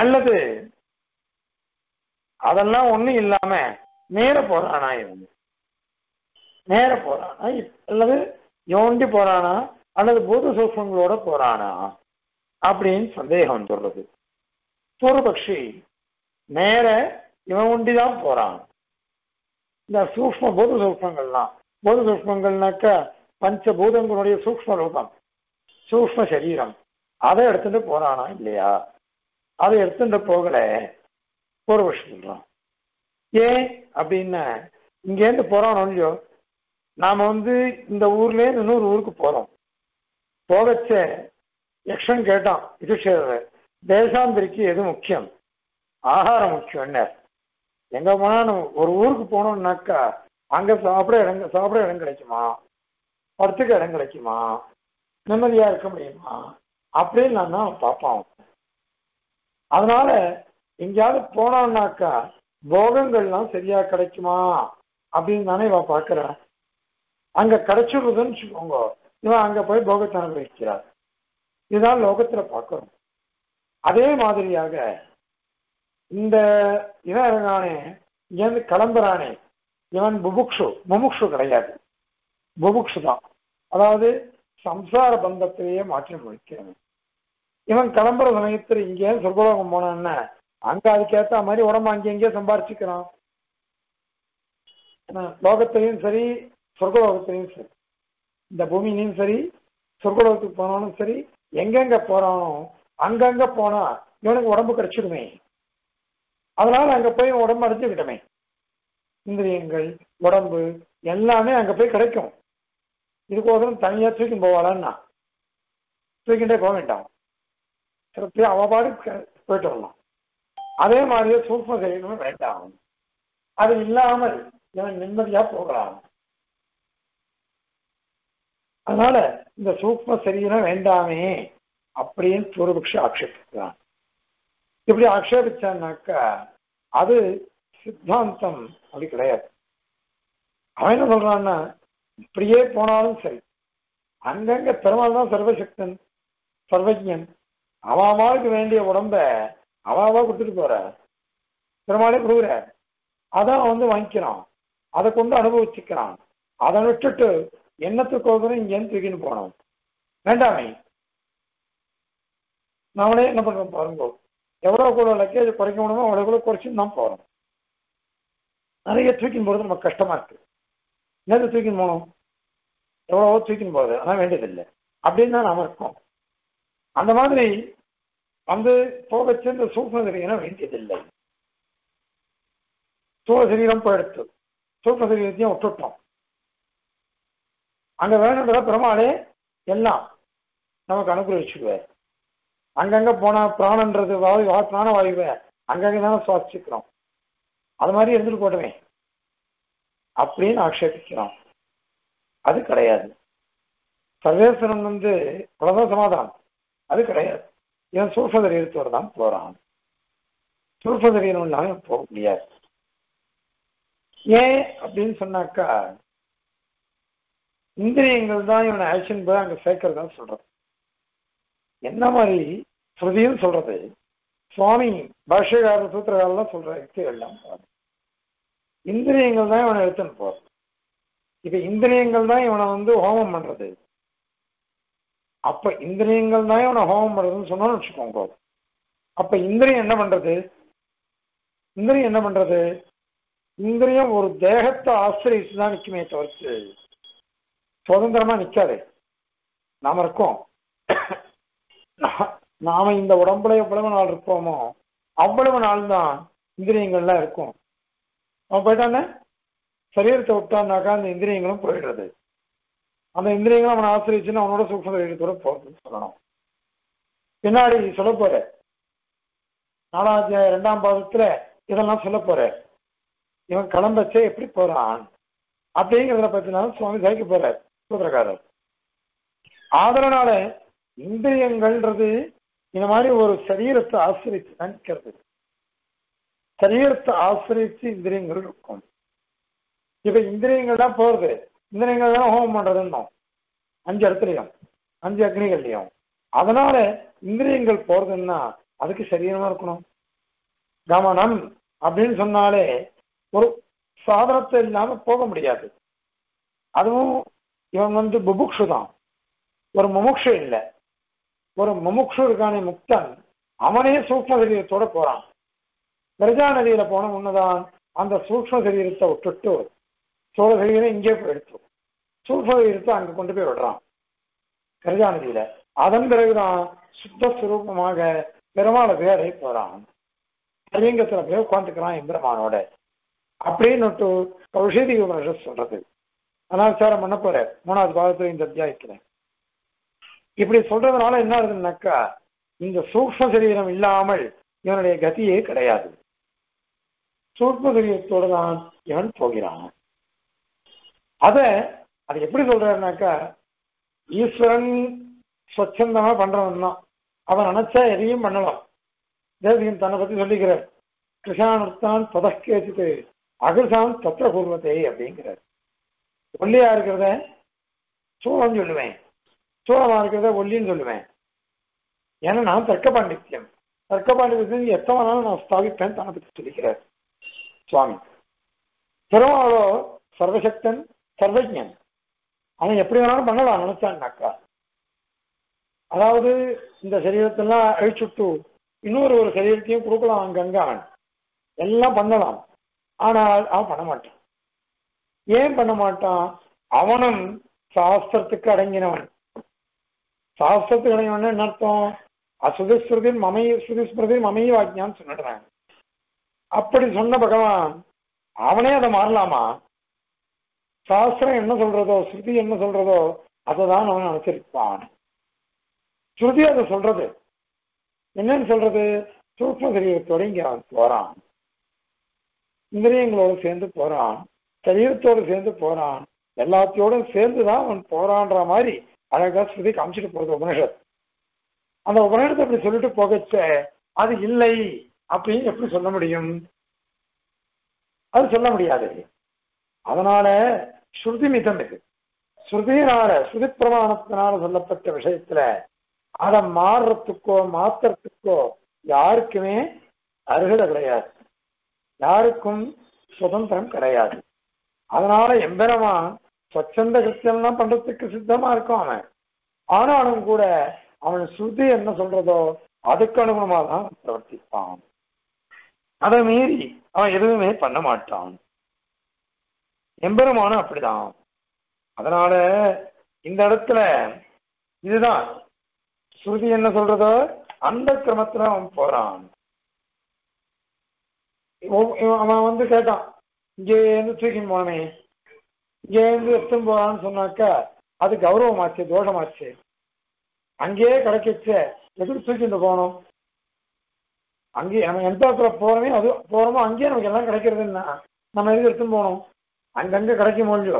அல்லது அதெல்லாம் ஒண்ணும் இல்லாம நேர போறானா இவன் நேர போறானா அல்லது யோண்டி போறானா அல்லது பூத சூக்ஷ்மங்களோட போறானா அப்படின்னு சந்தேகம் சொல்றது பூர்வபக்ஷி நேர இவன் ஒண்டிதான் போறான் இந்த சூக்ஷ்ம போத சூக்ஷ்மங்கள்லாம் போத சூக்ஷ்மங்கள்னாக்க பஞ்சபூதங்களுடைய சூக்ஷ்ம ரூபம் சூக்ஷ்ம சரீரம் அதை எடுத்துட்டு போறானா இல்லையா அதை எடுத்துட்டு போகல ஒரு விஷயம் சொல்றான் ஏன் அப்படின்னா இங்கேருந்து போறானோ இல்லையோ நாம வந்து இந்த ஊர்லேருந்து 100 ஊருக்கு போறோம் போகச்ச யக்ஷன் கேட்டான் இது சேர தேசாந்திரிக்கு எது முக்கியம் ஆகாரம் முக்கியம் என்ன எங்க போனா நம்ம ஒரு ஊருக்கு போனோம்னாக்கா அங்க சாப்பிட இடம் கிடைக்குமா, படுத்துக்க இடம் கிடைக்குமா, நிம்மதியா இருக்க முடியுமா அப்படின்னு நான் தான் பார்ப்பான். அதனால எங்கேயாவது போனோம்னாக்கா போகங்கள்லாம் சரியா கிடைக்குமா அப்படின்னு தானே இவன் பாக்குறேன். அங்க கிடைச்சிடுறதுன்னு வச்சுக்கோங்க, இவன் அங்க போய் போகத்தை அனுபவிக்கிறார். இதுதான் லோகத்துல பார்க்கிறோம். அதே மாதிரியாக இந்த இவன் இருக்கானே, இங்கேருந்து கிளம்புறானே, இவன் முமுக்ஷு கிடையாது, புபுக்ஷு தான். அதாவது சம்சார பந்தத்திலேயே மாற்றம் வைக்கிறது. இவன் கிளம்புற சமயத்துல இங்கேயும் சொர்க்கலோகம் போனான்னு அங்க அதுக்கேற்ற மாதிரி உடம்பு அங்கே எங்கேயோ சம்பாரிச்சுக்கிறான். லோகத்திலையும் சரி சொர்க்கலோகத்திலையும் சரி, இந்த பூமியிலையும் சரி சொர்க்கலோகத்துக்கு போனாலும் சரி, எங்கெங்க போறானோ அங்கங்க போனா இவனுக்கு உடம்பு கிடைச்சிடுமே. அதனால அங்க போய் உடம்பு அடைஞ்சுக்கிட்டமே, இந்திரியங்கள் உடம்பு எல்லாமே அங்க போய் கிடைக்கும். இதுக்கோசரம் தனியா தூக்கின்னு போவாளான்னா தூக்கிட்டே போக வேண்டாம், சிறப்பே அவபாடு போயிட்டு வரலாம். அதே மாதிரியே சூக்ம சரீரமும் வேண்டாம், அது இல்லாமல் இவன் நிம்மதியா போகலாம். அதனால இந்த சூக்ம சரீரம் வேண்டாமே அப்படின்னு பூர்வபக்ஷ ஆக்ஷேபிக்கிறான். இப்படி ஆக்ஷேபிச்சான்னாக்கா அது சித்தாந்தம் அப்படி கிடையாது. அவன் என்ன சொல்றான்னா, இப்படியே போனாலும் சரி, அங்கங்க பெருமாள் தான் சர்வசக்தன் சர்வஜன், அவாவாளுக்கு வேண்டிய உடம்ப அவாவா கொடுத்துட்டு போற, பெருமாளே கொடுக்குற, அதான் வந்து வாங்கிக்கிறான், அதை கொண்டு அனுபவிச்சுக்கிறான். அதை விட்டுட்டு என்னத்துக்கோசரம் இங்கேன்னு தூக்கின்னு போனோம் வேண்டாமே. நாமளே என்ன பண்றோம் பாருங்க, எவ்வளவு கூட லக்கேஜ் குறைக்க முடியுமோ அவ்வளோ கூட குறைச்சுன்னு தான் போறோம். நிறைய தூக்கின்னு போறது நமக்கு கஷ்டமா இருக்கு. என்னது தூக்கின்னு போனோம், எவ்வளவோ தூக்கின்னு போறது, அதான் வேண்டியதில்லை அப்படின்னு தான் நாம இருக்கோம். அந்த மாதிரி வந்து போக சேர்ந்த சூக்ம சரீரம் வேண்டியதில்லை, சூழ சரீரம் போயிடுத்து, சூக்ம சரீரத்தையும் விட்டுட்டோம். அங்க வேணுன்றத பெருமாளே எல்லாம் நமக்கு அனுகிரகிச்சுக்குவார். அங்கங்க போனா பிராணன்றது பிராண வாயுவை அங்கங்க தானே சுவாசிச்சுக்கிறோம், அது மாதிரி இருந்துட்டு போட்டோமே அப்படின்னு ஆக்ஷேபிக்கிறோம். அது கிடையாது. சர்வேஸ்வரன் வந்து அவ்வளவுதான் சமாதானம், அது கிடையாது. இவன் சூக்ம சரீரத்தோடு தான் போறான். சூக்ம சரீரம் இல்லாமல் போக முடியாது. ஏன் அப்படின்னு சொன்னாக்கா, இந்திரியங்கள் தான் இவனை ஆக்ஷன் போய் அங்க சேர்க்கறதா சொல்றது. என்ன மாதிரி ஸ்ருதியும் சொல்றது, சுவாமி பாஷ்யகார சூத்திரகாரெல்லாம் சொல்ற யுக்திகள்லாம் இந்திரியங்கள் தான் இவனை எடுத்துன்னு போறது. இப்ப இந்திரியங்கள் தான் இவனை வந்து ஹோமம் பண்றது. அப்ப இந்திரியங்கள் தான் இவனை ஹோமம் பண்றதுன்னு சொன்னோம்னு வச்சுக்கோங்க. அப்ப இந்திரியம் என்ன பண்றது, இந்திரியம் ஒரு தேகத்தை ஆசிரியச்சுதான் நிற்குமே தவிர்த்து சுதந்திரமா நிக்காது. நாம இருக்கோம், நாம இந்த உடம்புல எவ்வளவு நாள் இருப்போமோ அவ்வளவு நாள் தான் இந்திரியங்கள்லாம் இருக்கும். அவன் போயிட்டானே சரீரத்தை விட்டான்னாக்கா அந்த இந்திரியங்களும் போயிடுறது. அந்த இந்திரியங்களும் அவனை ஆசிரியச்சுன்னு அவனோட சூக்ம சரீரத்தோட போறதுன்னு சொல்லணும். பின்னாடி சொல்ல போற 4வது 2ஆம் பாதத்துல இதெல்லாம் சொல்ல போற. இவன் கிளம்பச்சே எப்படி போறான் அப்படிங்கிறத பத்தினாலும் சுவாமி சாய்க்க போறார் சூத்திரக்காரர். ஆதரனால இந்திரியங்கள்ன்றது இந்த மாதிரி ஒரு சரீரத்தை ஆசிரியத்து தான் நிற்கிறது. சரீரத்தை ஆசிரியத்து இந்திரியங்கள் இருக்கும். இப்ப இந்திரியங்கள் தான் போறது, இந்திரியங்கள் தான் ஹோமம் பண்றதுன்னு 5 இடத்துலயும் 5 அக்னிகள்லயும். அதனால இந்திரியங்கள் போறதுன்னா அதுக்கு சரீரமா இருக்கணும். கமனம் அப்படின்னு சொன்னாலே ஒரு சாதனத்தை இல்லாம போக முடியாது. அதுவும் இவன் வந்து புபுக்ஷு தான், ஒரு முமுக்ஷு இல்லை. ஒரு முமுக்ஷு இருக்கானே முக்தன், அவனே சூக்ம சரீரத்தோட போறான். பிரஜா நதியில போன முன்னதான் அந்த சூக்ம சரீரத்தை விட்டுட்டு சோழ சரீரம் இங்கே போயிடுத்து, சூக்ம சரீரத்தை அங்க கொண்டு போய் விடுறான் பிரஜா நதியில. அதன் பிறகுதான் சுத்தஸ்வரூபமாக பெருமாளை பேரை போறான், கலிங்கத்துல போய் உட்காந்துக்கிறான் எம்பெருமானோட அப்படின்னு கௌஷேதி உபனிஷத் சொல்றது. அனாச்சாரம் பண்ண போற 3வது பாகத்துல இந்த அத்தியாயத்துல இப்படி சொல்றதுனால என்ன ஆகுதுன்னாக்கா, இந்த சூக்ம சரீரம் இல்லாமல் இவனுடைய கதியே கிடையாது. சொற்பதறியத்தோடு தான் இவன் போகிறான். அது எப்படி சொல்றாருனாக்கா, ஈஸ்வரன் சொச்சந்தமா பண்றவன் தான், அவன் நினைச்சா எதையும் பண்ணலாம். தேவதிகன் தன்னை பத்தி சொல்லிக்கிறார், கிருஷானுத்தான் தொதக்கேச்சிட்டு அகிருஷான் தத்திர கூர்மத்தை அப்படிங்கிறார். ஒல்லியா இருக்கிறத சோழம்னு சொல்லுவேன், சோழமா இருக்கிறத ஒல்லின்னு சொல்லுவேன். ஏன்னா நான் தர்க்க பாண்டித்யம், தர்க்க பாண்டித்யம் எத்தவனாலும் நான் ஸ்தாபிப்பேன் தன்னை பத்தி சொல்லிக்கிறார் சுவாமி. பெருமாளோ சர்வசக்தன் சர்வஜன், அவன் எப்படி வேணாலும் பண்ணலாம் நினைச்சான்னாக்கா. அதாவது இந்த சரீரத்தெல்லாம் அழிச்சுட்டு இன்னொரு ஒரு சரீரத்தையும் கொடுக்கலாம் அங்கங்க, அவன் எல்லாம் பண்ணலாம். ஆனால் அவன் பண்ண மாட்டான். ஏன் பண்ண மாட்டான்? அவனும் சாஸ்திரத்துக்கு அடங்கினவன். சாஸ்திரத்துக்கு அடங்கினவன் என்ன அர்த்தம்? அசுதிஸ்மிருதின் ஸ்மிருதி மமைய வாக்கியான்னு சொன்னிடுறாங்க. அப்படி சொன்ன பகவான் அவனே அதை மாறலாமா? சாஸ்திரம் என்ன சொல்றதோ ஸ்ருதி என்ன சொல்றதோ அதை தான் அவன் நினைச்சிருப்பான். ஸ்ருதி அதை சொல்றது என்னன்னு சொல்றது? சூக்ம சரீரத்தோட இங்க அவன் போறான், இந்திரியங்களோடு சேர்ந்து போறான், சரீரத்தோடு சேர்ந்து போறான், எல்லாத்தையோடும் சேர்ந்துதான் அவன் போறான்ற மாதிரி அழகா ஸ்ருதி காமிச்சிட்டு போறது உபனிஷத். அந்த உபனிஷத்தை அப்படி சொல்லிட்டு போகச்ச அது இல்லை அப்படின்னு எப்படி சொல்ல முடியும்? அது சொல்ல முடியாது. அதனால ஸ்ருதி மிதம் இது. ஸ்ருதியினால ஸ்ருதி பிரமாணத்தினால சொல்லப்பட்ட விஷயத்துல அதை மாறுறதுக்கோ மாத்துறதுக்கோ யாருக்குமே அருகதை கிடையாது, யாருக்கும் சுதந்திரம் கிடையாது. அதனால எம்பெருமான் சொச்சந்த கிருத்தியம்லாம் பண்றதுக்கு சித்தமா இருக்கும் அவன். ஆனாலும் கூட அவன் ஸ்ருதி என்ன சொல்றதோ அதுக்கு அனுகுணமாக தான் பிரவர்த்திப்பான். அதை மீறி அவன் எதுவுமே பண்ண மாட்டான். எம்பெருமானும் அப்படிதான். அதனால இந்த இடத்துல இதுதான் ஸ்ருதி என்ன சொல்றதோ அந்த கிரமத்துல அவன் போறான். அவன் வந்து கேட்டான், இங்கே இருந்து தூக்கின்னு போனே, இங்கே இருந்து எத்தனை போறான்னு சொன்னாக்கா அது கௌரவமாச்சு தோஷமாச்சு, அங்கேயே கிடைக்கிச்ச எப்படி தூக்கிட்டு போனோம்? அங்கேயே நம்ம எந்த இடத்துல போறோமே அது போறோமோ அங்கேயே நமக்கு எல்லாம் கிடைக்கிறதுன்னா நம்ம எதுக்கு எடுத்துன்னு போனோம்? அங்கங்க கிடைக்க முடிஞ்சோ,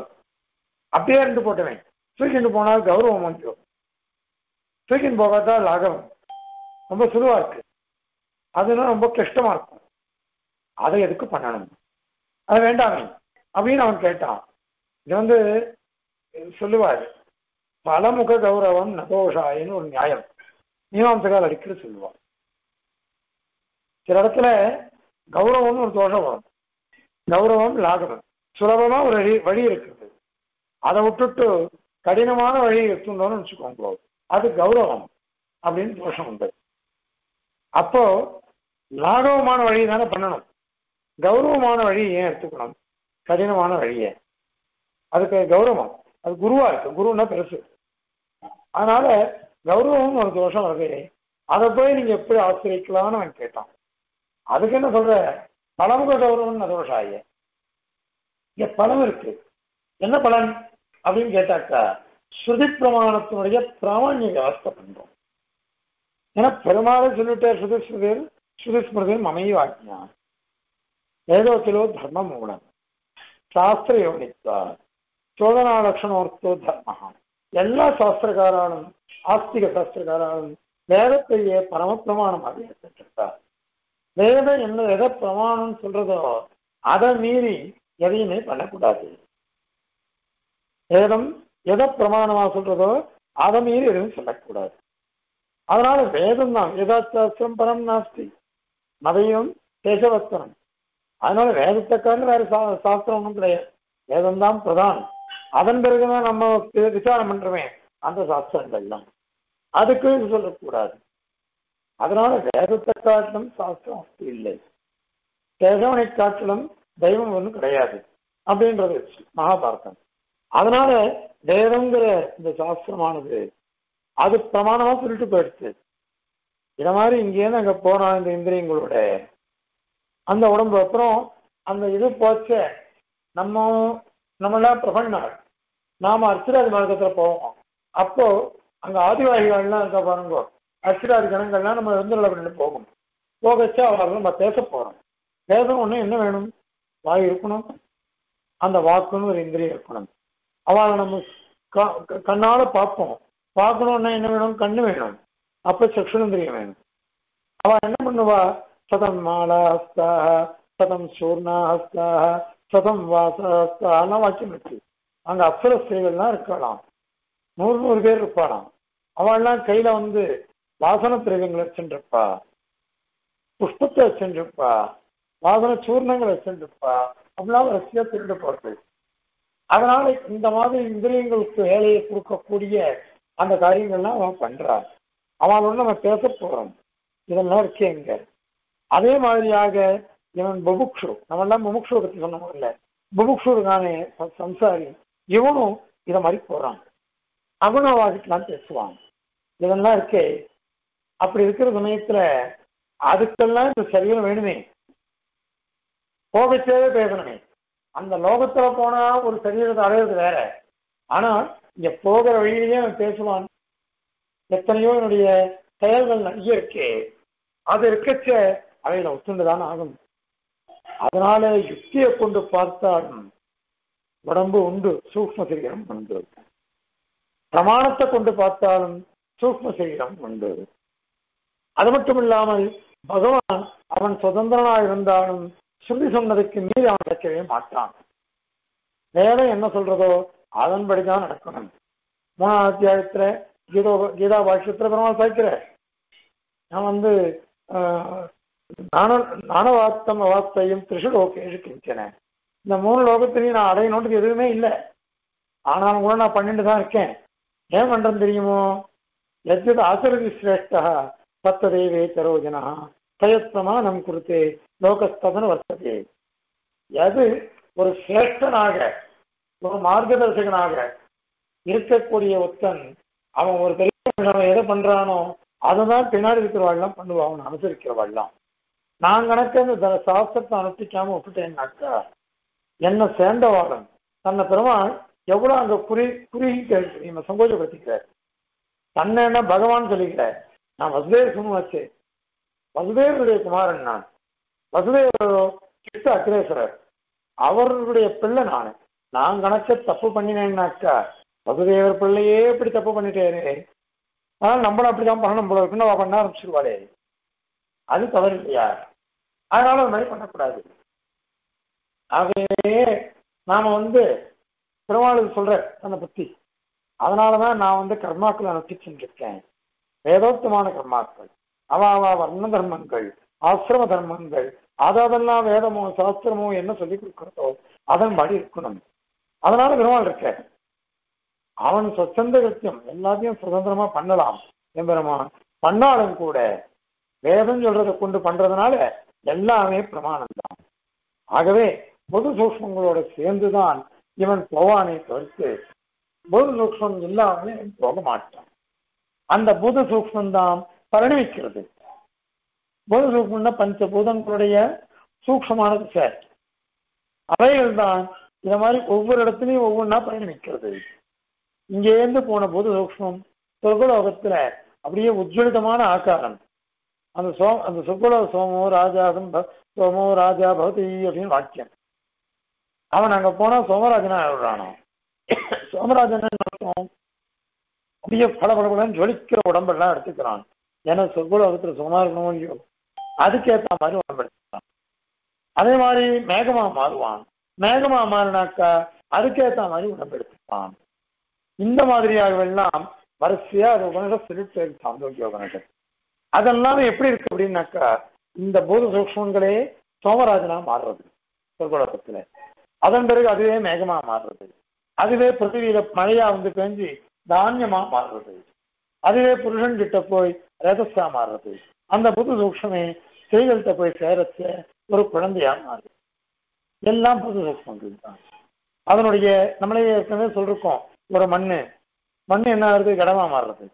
அப்படியே இருந்து போட்டவன் தூக்கிட்டு போனால் கௌரவம் முடிஞ்சோ, தூக்கின்னு போகாதான் லாகம் ரொம்ப சுதுவா இருக்கு, அதுனா ரொம்ப கஷ்டமா இருக்கும், அதை எதுக்கு பண்ணணும், அது வேண்டாமே அப்படின்னு அவன் கேட்டான். இது வந்து சொல்லுவாரு பலமுக கௌரவம் நகோஷாயின்னு ஒரு நியாயம் மீமாம்சகால் அடிக்கடி சொல்லுவான். சில இடத்துல கௌரவம்னு ஒரு தோஷம் வரும், கௌரவம் லாகவம் சுலபமா ஒரு வழி இருக்குது, அதை விட்டுட்டு கடினமான வழி எடுத்துட்டோம்னு வச்சுக்கோங்களோ அது கௌரவம் அப்படின்னு தோஷம் உண்டு. அப்போ லாகவமான வழி தானே பண்ணணும், கௌரவமான வழியை ஏன் எடுத்துக்கணும் கடினமான வழியை? அதுக்கு கௌரவம் அது குருவா இருக்கு, குருன்னா பெருசு, அதனால கௌரவம் ஒரு தோஷம் வருது, அதை போய் நீங்க எப்படி ஆசிரியக்கலாம்னு அவன் கேட்டான். அதுக்கு என்ன சொல்ற பலமுக கௌரவம்னு தோஷம் ஆகிய இங்க பலம் இருக்கு, என்ன பலன் அப்படின்னு கேட்டாக்கா ஸ்ருதி பிரமாணத்தினுடைய பிராமணிய வியவஸ்தை பண்றோம். ஏன்னா பெருமாள் சொல்லிட்டு ஸ்ருதிஸ்மிருதியில் மமைய வாக்கியா வேதோத்திலோ தர்ம மூலம் சாஸ்திர யோனித்தா சோதனாலட்சணோர்த்தோ தர்மம். எல்லா சாஸ்திரக்காராலும் ஆஸ்திக சாஸ்திரக்காராலும் வேதத்தையே பரம பிரமாணமாக ஏற்பட்டிருக்கார். வேதம் என்ன எத பிரமாணம் சொல்றதோ அதை மீறி எதையுமே பண்ணக்கூடாது. வேதம் எதை பிரமாணமா சொல்றதோ அதை மீறி எதுவும் சொல்லக்கூடாது. அதனால வேதம் தான் வேதாச்சாஸ்திரம் பரம் நாஸ்தி நவையும் தேசவஸ்திரம். அதனால வேதத்துக்காரன் வேற சாஸ்திரம் ஒன்றும் கிடையாது, வேதம் தான் பிரதானம். அதன் பிறகுதான் நம்ம விசாரம் பண்றோமே அந்த சாஸ்திரங்கள்லாம், அதுக்கு சொல்லக்கூடாது. அதனால வேதத்தை காட்டிலும் சாஸ்திரம் அஸ்தி இல்லை, தேசவனை காட்டிலும் தெய்வம் ஒன்றும் கிடையாது அப்படின்றது மகாபாரதம். அதனால வேதங்கிற இந்த சாஸ்திரமானது அது பிரமாணமா சொல்லிட்டு போயிடுச்சு. இதை மாதிரி இங்கேயே நாங்க போனோம் இந்த இந்திரியங்களோட அந்த உடம்பு, அப்புறம் அந்த இது போச்ச நம்மளா பிரபன்னாள் நாம அர்ச்சராதி மார்க்கத்துல போவோம். அப்போ அங்க ஆதிவாசிகள்லாம் இருக்க பாருங்க, அர்ச்சராதி கணங்கள்லாம் நம்ம எழுந்துள்ள போகும் போகச்சா அவர்கள் நம்ம பேச போறோம். வேதம் ஒன்று என்ன வேணும்? வாய் இருக்கணும், அந்த வாக்குன்னு ஒரு இந்திரியம் இருக்கணும். அவங்க நம்ம கண்ணால் பார்ப்போம், பார்க்கணுன்னா என்ன வேணும்? கண்ணு வேணும், அப்போ சக்ஷுந்திரியம் வேணும். அவள் என்ன பண்ணுவா? சதம் மாலாஹஸ்தாக, சதம் சூர்ணாஹஸ்தாக, சதம் வாசஹஸ்தாகலாம் வாக்கியம் வச்சு அங்கே அப்சர ஸ்திரீகள்லாம் இருக்கலாம், 100 பேர் இருப்பாளாம். அவள்லாம் கையில் வந்து வாசன திரவியங்களை வச்சுருப்பா, புஷ்பத்தை வச்சுருப்பா, வாசன சூர்ணங்களை வச்சுருப்பா, அப்படிலாம் ரசியாக திருண்டு போகிறது. அதனால இந்த மாதிரி இந்திரியங்களுக்கு வேலையை கொடுக்கக்கூடிய அந்த காரியங்கள்லாம் அவன் பண்ணுறான். அவனோட நம்ம பேச போகிறோம், இதெல்லாம் இருக்கேங்க. அதே மாதிரியாக இவன் பபுக்ஷு, நம்மளாம் முமுக்ஷுவை பற்றி சொன்னோம் இல்லை, பபுக்ஷுக்கானே சம்சாரி இவனும் இதை மாதிரி போகிறான், அவனவாகிட்டலாம் பேசுவான். இதெல்லாம் இருக்கே. அப்படி இருக்கிற சமயத்தில் அதுக்கெல்லாம் இந்த சரீரம் வேணுமே, போகச்சேவே பேசணுமே. அந்த லோகத்தில் போனால் ஒரு சரீரத்தை அடையிறது வேற, ஆனால் இங்கே போகிற வழியிலேயே அவன் பேசுவான். எத்தனையோ என்னுடைய செயல்கள் நிறைய இருக்கே, அது இருக்கச்ச அவையில் ஒத்துண்டுதான் ஆகும். அதனால யுக்தியை கொண்டு பார்த்தாலும் உடம்பு உண்டு, சூக்ம சரீரம் உண்டு. பிரமாணத்தை கொண்டு பார்த்தாலும் சூக்ம சரீரம் உண்டு. அது மட்டும் இல்லாமல் பகவான் அவன் சுதந்திரனாக இருந்தாலும் சுருதி சொன்னதுக்கு மீறி அவன் நடக்கவே மாட்டான். வேதம் என்ன சொல்றதோ அதன்படிதான் நடக்கணும். 3ஆம் அத்தியாயத்துல கீதா பாஷ்யத்துல பெருமாள் பார்க்கிற நான் வந்து நானவார்த்தம் அவார்த்தையும் திரிஷுலோகேஷு கிஞ்சன, இந்த 3 லோகத்திலையும் நான் அடையணுன்றது எதுவுமே இல்லை, ஆனாலும் கூட நான் பண்ணிட்டு தான் இருக்கேன். ஏன் பண்றேன்னு தெரியுமோ? எத்தது ஆசிரதி சிரேஷ்டா தத்ததேவே தரோஜனா பிரயத்தமா நம் குறித்து லோகஸ்தபன் வர்த்ததே. எது ஒரு சிரேஷ்டனாக ஒரு மார்க்கதர்சகனாக இருக்கக்கூடிய ஒத்தன் அவன் ஒரு பெரிய எதை பண்றானோ அதுதான் பின்னாடி இருக்கிறவாள்லாம் பண்ணுவான், அவன் அனுசரிக்கிறவாள்லாம். நான் கணக்கு அந்த சாஸ்திரத்தை அனுப்பிக்காம விட்டுட்டேன்னாக்கா என்னை சேர்ந்தவாளன் தன்னை பெருமாள் எவ்வளோ அங்கே குறிக்கிட்ட சங்கோஜப்படுத்திக்கிறார். தன்னை என்ன பகவான் சொல்லிக்கிறார், நான் வசுதேவர் சும்மாச்சு, வசுதேவருடைய குமாரன் நான், வசுதேவரோ கிட்ட அக்ரேஸ்வரர் அவருடைய பிள்ளை நான். நான் கணக்க தப்பு பண்ணினேன்னாக்கா வசுதேவர் பிள்ளையே இப்படி தப்பு பண்ணிட்டேரு, ஆனால் நம்மளும் அப்படிதான் பண்ணணும் போல இருக்குன்னு அவள் பண்ண ஆரம்பிச்சிருவாளே, அது தவறு இல்லையா? அதனால அது மாதிரி பண்ணக்கூடாது. ஆகவே நாம வந்து பெருமாள் சொல்ற தன்னை பத்தி, அதனாலதான் நான் வந்து கர்மாக்களை நட்டி சென்றிருக்கேன், வேதோத்தமான கர்மாக்கள், அவ வர்ண தர்மங்கள், ஆசிரம தர்மங்கள், அதெல்லாம் வேதமோ சாஸ்திரமோ என்ன சொல்லி கொடுக்கிறதோ அதன் மாதிரி இருக்கணும். அதனால பெருமாள் இருக்க அவன் சொச்சந்த கிருத்தியம் எல்லாத்தையும் சுதந்திரமா பண்ணலாம் எம்பெருமான். பண்ணாலும் கூட வேதம் சொல்றதை கொண்டு பண்றதுனால எல்லாமே பிரமாணம் தான். ஆகவே பொது சூக்மங்களோட சேர்ந்துதான் இவன் போவானை தவிர்த்து பொது சூக்மம் இல்லாமலே போக மாட்டான். அந்த பூத சூக்மந்தான் பரிணமிக்கிறது. பூத சூக்மம்னா பஞ்சபூதங்களுடைய சூக்மமானது சார், அவைகள் தான் இந்த மாதிரி ஒவ்வொரு இடத்துலையும் ஒவ்வொன்றா பரிணமிக்கிறது. இங்கேருந்து போன பூத சூக்மம் சொர்க்கலோகத்துல அப்படியே உஜ்வலிதமான ஆக்காரம், அந்த அந்த சொர்க்கலோக சோமோ ராஜாசம் சோமோ ராஜா பவதி அப்படின்னு வாக்கியம். அவன் அங்கே போனால் சோமராஜனா எழுறானோ, சோமராஜன் அப்படியே பல பலபலன்னு ஜொலிக்கிற உடம்பெல்லாம் எடுத்துக்கிறான். ஏன்னா சொர்க்கலோகத்துல சோமா இருக்கணும் இல்லையோ, அதுக்கேற்ற மாதிரி உடம்பு எடுத்துக்கிறான். அதே மாதிரி மேகமா மாறுவான், மேகமா மாறினாக்கா அதுக்கேற்ற மாதிரி உடம்பு எடுத்துக்கிறான். இந்த மாதிரியாக எல்லாம் வரிசையா அது உபநிட சொல்லிட்டு சாந்தோக்கிய உபநிடம். அதெல்லாம் எப்படி இருக்கு அப்படின்னாக்கா இந்த பூத சூக்மங்களே சோமராஜனா மாறுறது சொர்க்கலோகத்துல, அதன் பிறகு அதுவே மேகமா மாறுறது, அதுவே பிருத்திவியில மழையா வந்து பெஞ்சு தானியமா மாறுறது, அதுவே புருஷன் கிட்ட போய் ரேதஸா மாறுறது. அந்த புது சூக்ஷமே ஸ்திரீகள்கிட்ட போய் சேரச்ச ஒரு குழந்தையா மாறுது. எல்லாம் புது சூக்ஷங்கள் தான். அதனுடைய நம்மளே ஏற்கனவே சொல்லிருக்கோம், ஒரு மண்ணு மண்ணு என்ன ஆகுறது? கடமா மாறுறது,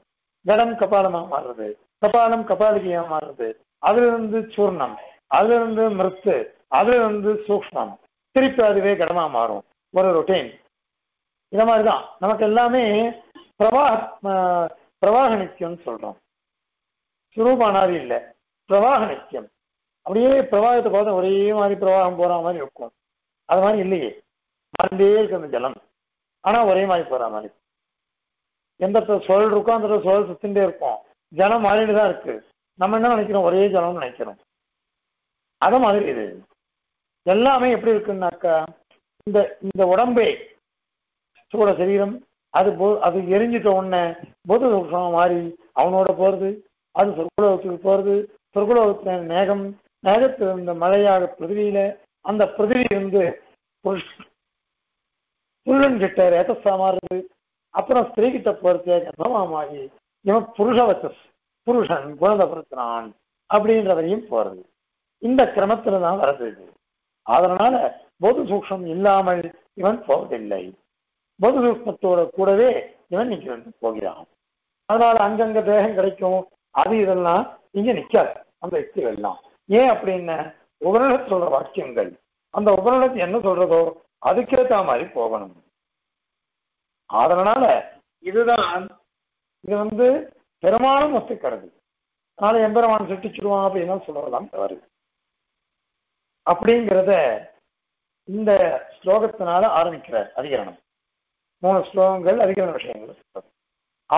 கடம் கபாலமா மாறுறது, கபாலம் கபாலிகையா மாறுறது, அதுல இருந்து சூர்ணம், அதுல இருந்து மிருத்து, அதுல இருந்து சூக்ஷ்மம், திருப்பி அதுவே கடமா மாறும், ஒரு ரொட்டீன். இந்த மாதிரி தான் நமக்கு எல்லாமே பிரவாக நித்தியம் சொல்றோம், சுரூபானாதி இல்லை, பிரவாக நித்தியம். அப்படியே பிரவாகத்தை பார்த்தா ஒரே மாதிரி பிரவாகம் போற மாதிரி இருக்கும். அது மாதிரி இல்லையே, மாறிண்டே இருக்கு அந்த ஜலம். ஆனா ஒரே மாதிரி போற மாதிரி எந்த சுழல் இருக்கோ அந்த சுழல் சுத்தின்ண்டே இருக்கும். ஜலம் மாறிட்டுதான் இருக்கு. நம்ம என்ன நினைக்கிறோம், ஒரே ஜலம்னு நினைக்கிறோம். அது மாதிரி இது எல்லாமே எப்படி இருக்குன்னாக்கா, இந்த உடம்பே சூட சரீரம், அது எரிஞ்சிட்ட உடனே போத சூக்ஷம் மாறி அவனோட போறது, அது சொற்குலோகத்துக்கு போறது. சொற்குலோகத்துல மேகம், மேகத்துல இருந்த மழையாக பிருத்திவியில, அந்த பிருத்திவி வந்து புருஷன் கிட்ட ரேதஸா மாறுது. அப்புறம் ஸ்திரீ கிட்ட போறது கர்ப்பமாகி இவன் புருஷவச்சஸ், புருஷன் குழந்தை பிறக்கிறான் அப்படின்றவரையும் போறது. இந்த கிரமத்துல தான் வருது. அதனால போது சூக்ஷம் இல்லாமல் இவன் போவதில்லை. போது சூக்மத்தோட கூடவே இவன் இங்க வந்து போகிறான். அதனால அங்கங்க தேகம் கிடைக்கும். அது இதெல்லாம் இங்க நிக்காது. அந்த யுக்திகள் எல்லாம் ஏன் அப்படின்னு உபநிட சொல்ற வாக்கியங்கள், அந்த உபநிடத்து என்ன சொல்றதோ அதுக்கேற்ற மாதிரி போகணும். அதனால இதுதான் இது வந்து பெருமாளும் ஒத்துக்கிறது. அதனால எம்பெருமான் சுட்டிச்சிடுவான் அப்படின்னு சொல்றதுதான் தவறு அப்படிங்கிறத இந்த ஸ்லோகத்தினால ஆரம்பிக்கிற அதிகரணம். 3 ஸ்லோகங்கள் அதிகரண விஷயங்கள்,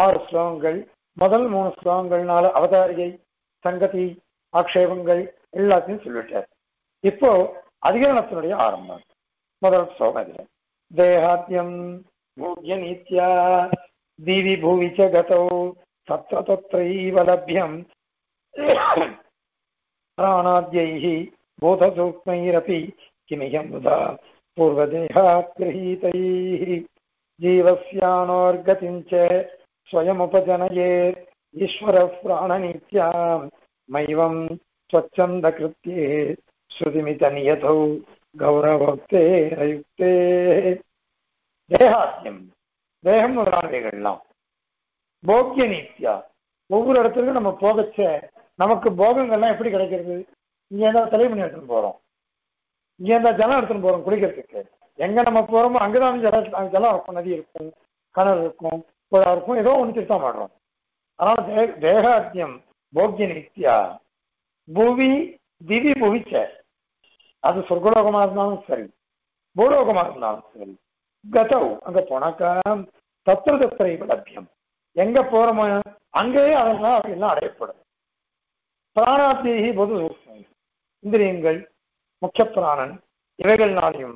6 ஸ்லோகங்கள். முதல் 3 ஸ்லோகங்கள்னால அவதாரிகை, சங்கதி, ஆக்ஷேபங்கள் எல்லாத்தையும் சொல்லிவிட்டார். இப்போ அதிகரணத்தினுடைய ஆரம்பம். முதல் ஸ்லோகம் அதிகம். தேகாத்யம் பூஜ்ய நீத்யா திவி பூவிச்ச கதோ சத்ர தத்ரைவ லப்யம் பிராணாத்யைஹி பூத சூக்மைரபி கிமிகம் முதா பூர்வதேஹாத்கிரஹீதைஹி ஜீவஸ்யானோர்கதிஞ்ச ஸ்வயமுபஜனயே ஈஸ்வரः பிராணநித்யாம் மைவம் ஸ்வச்சந்த கிருத்யே ஸ்ருதிமித நியதௌ கௌரவக்தேரயுக்தே. தேகாத்யம் தேகம் முதலானவைகள்லாம் போக்கிய நீத்தியா. ஒவ்வொரு இடத்துலையும் நம்ம போகச்ச நமக்கு போகங்கள்லாம் எப்படி கிடைக்கிறது? இங்க இருந்தா தலைமணி எடுத்துன்னு போறோம், இங்க இருந்தா ஜலம் எடுத்துன்னு போறோம் குளிக்கிறதுக்கு. எங்க நம்ம போறோமோ அங்கதான் ஜலம் இருக்கும், நதி இருக்கும், கிணறு இருக்கும், குழா இருக்கும், ஏதோ ஒன்று திருத்தம் மாடுறோம். அதனால தேகாத்தியம் போக்கிய நித்தியா. பூவி திவி புவிச்ச, அது சொர்க்கலோகமா இருந்தாலும் சரி பூலோகமா இருந்தாலும் சரி, கதவு அங்க போனாக்கா தத்திர தத்திரை லட்சியம் எங்க போறோமோ அங்கேயே அதெல்லாம் அப்படிலாம் அடையப்படும். பிராணாத்தியகி போது சூக்ஷ்மை, இந்திரியங்கள் முக்கிய பிராணன் இவைகள்னாலையும்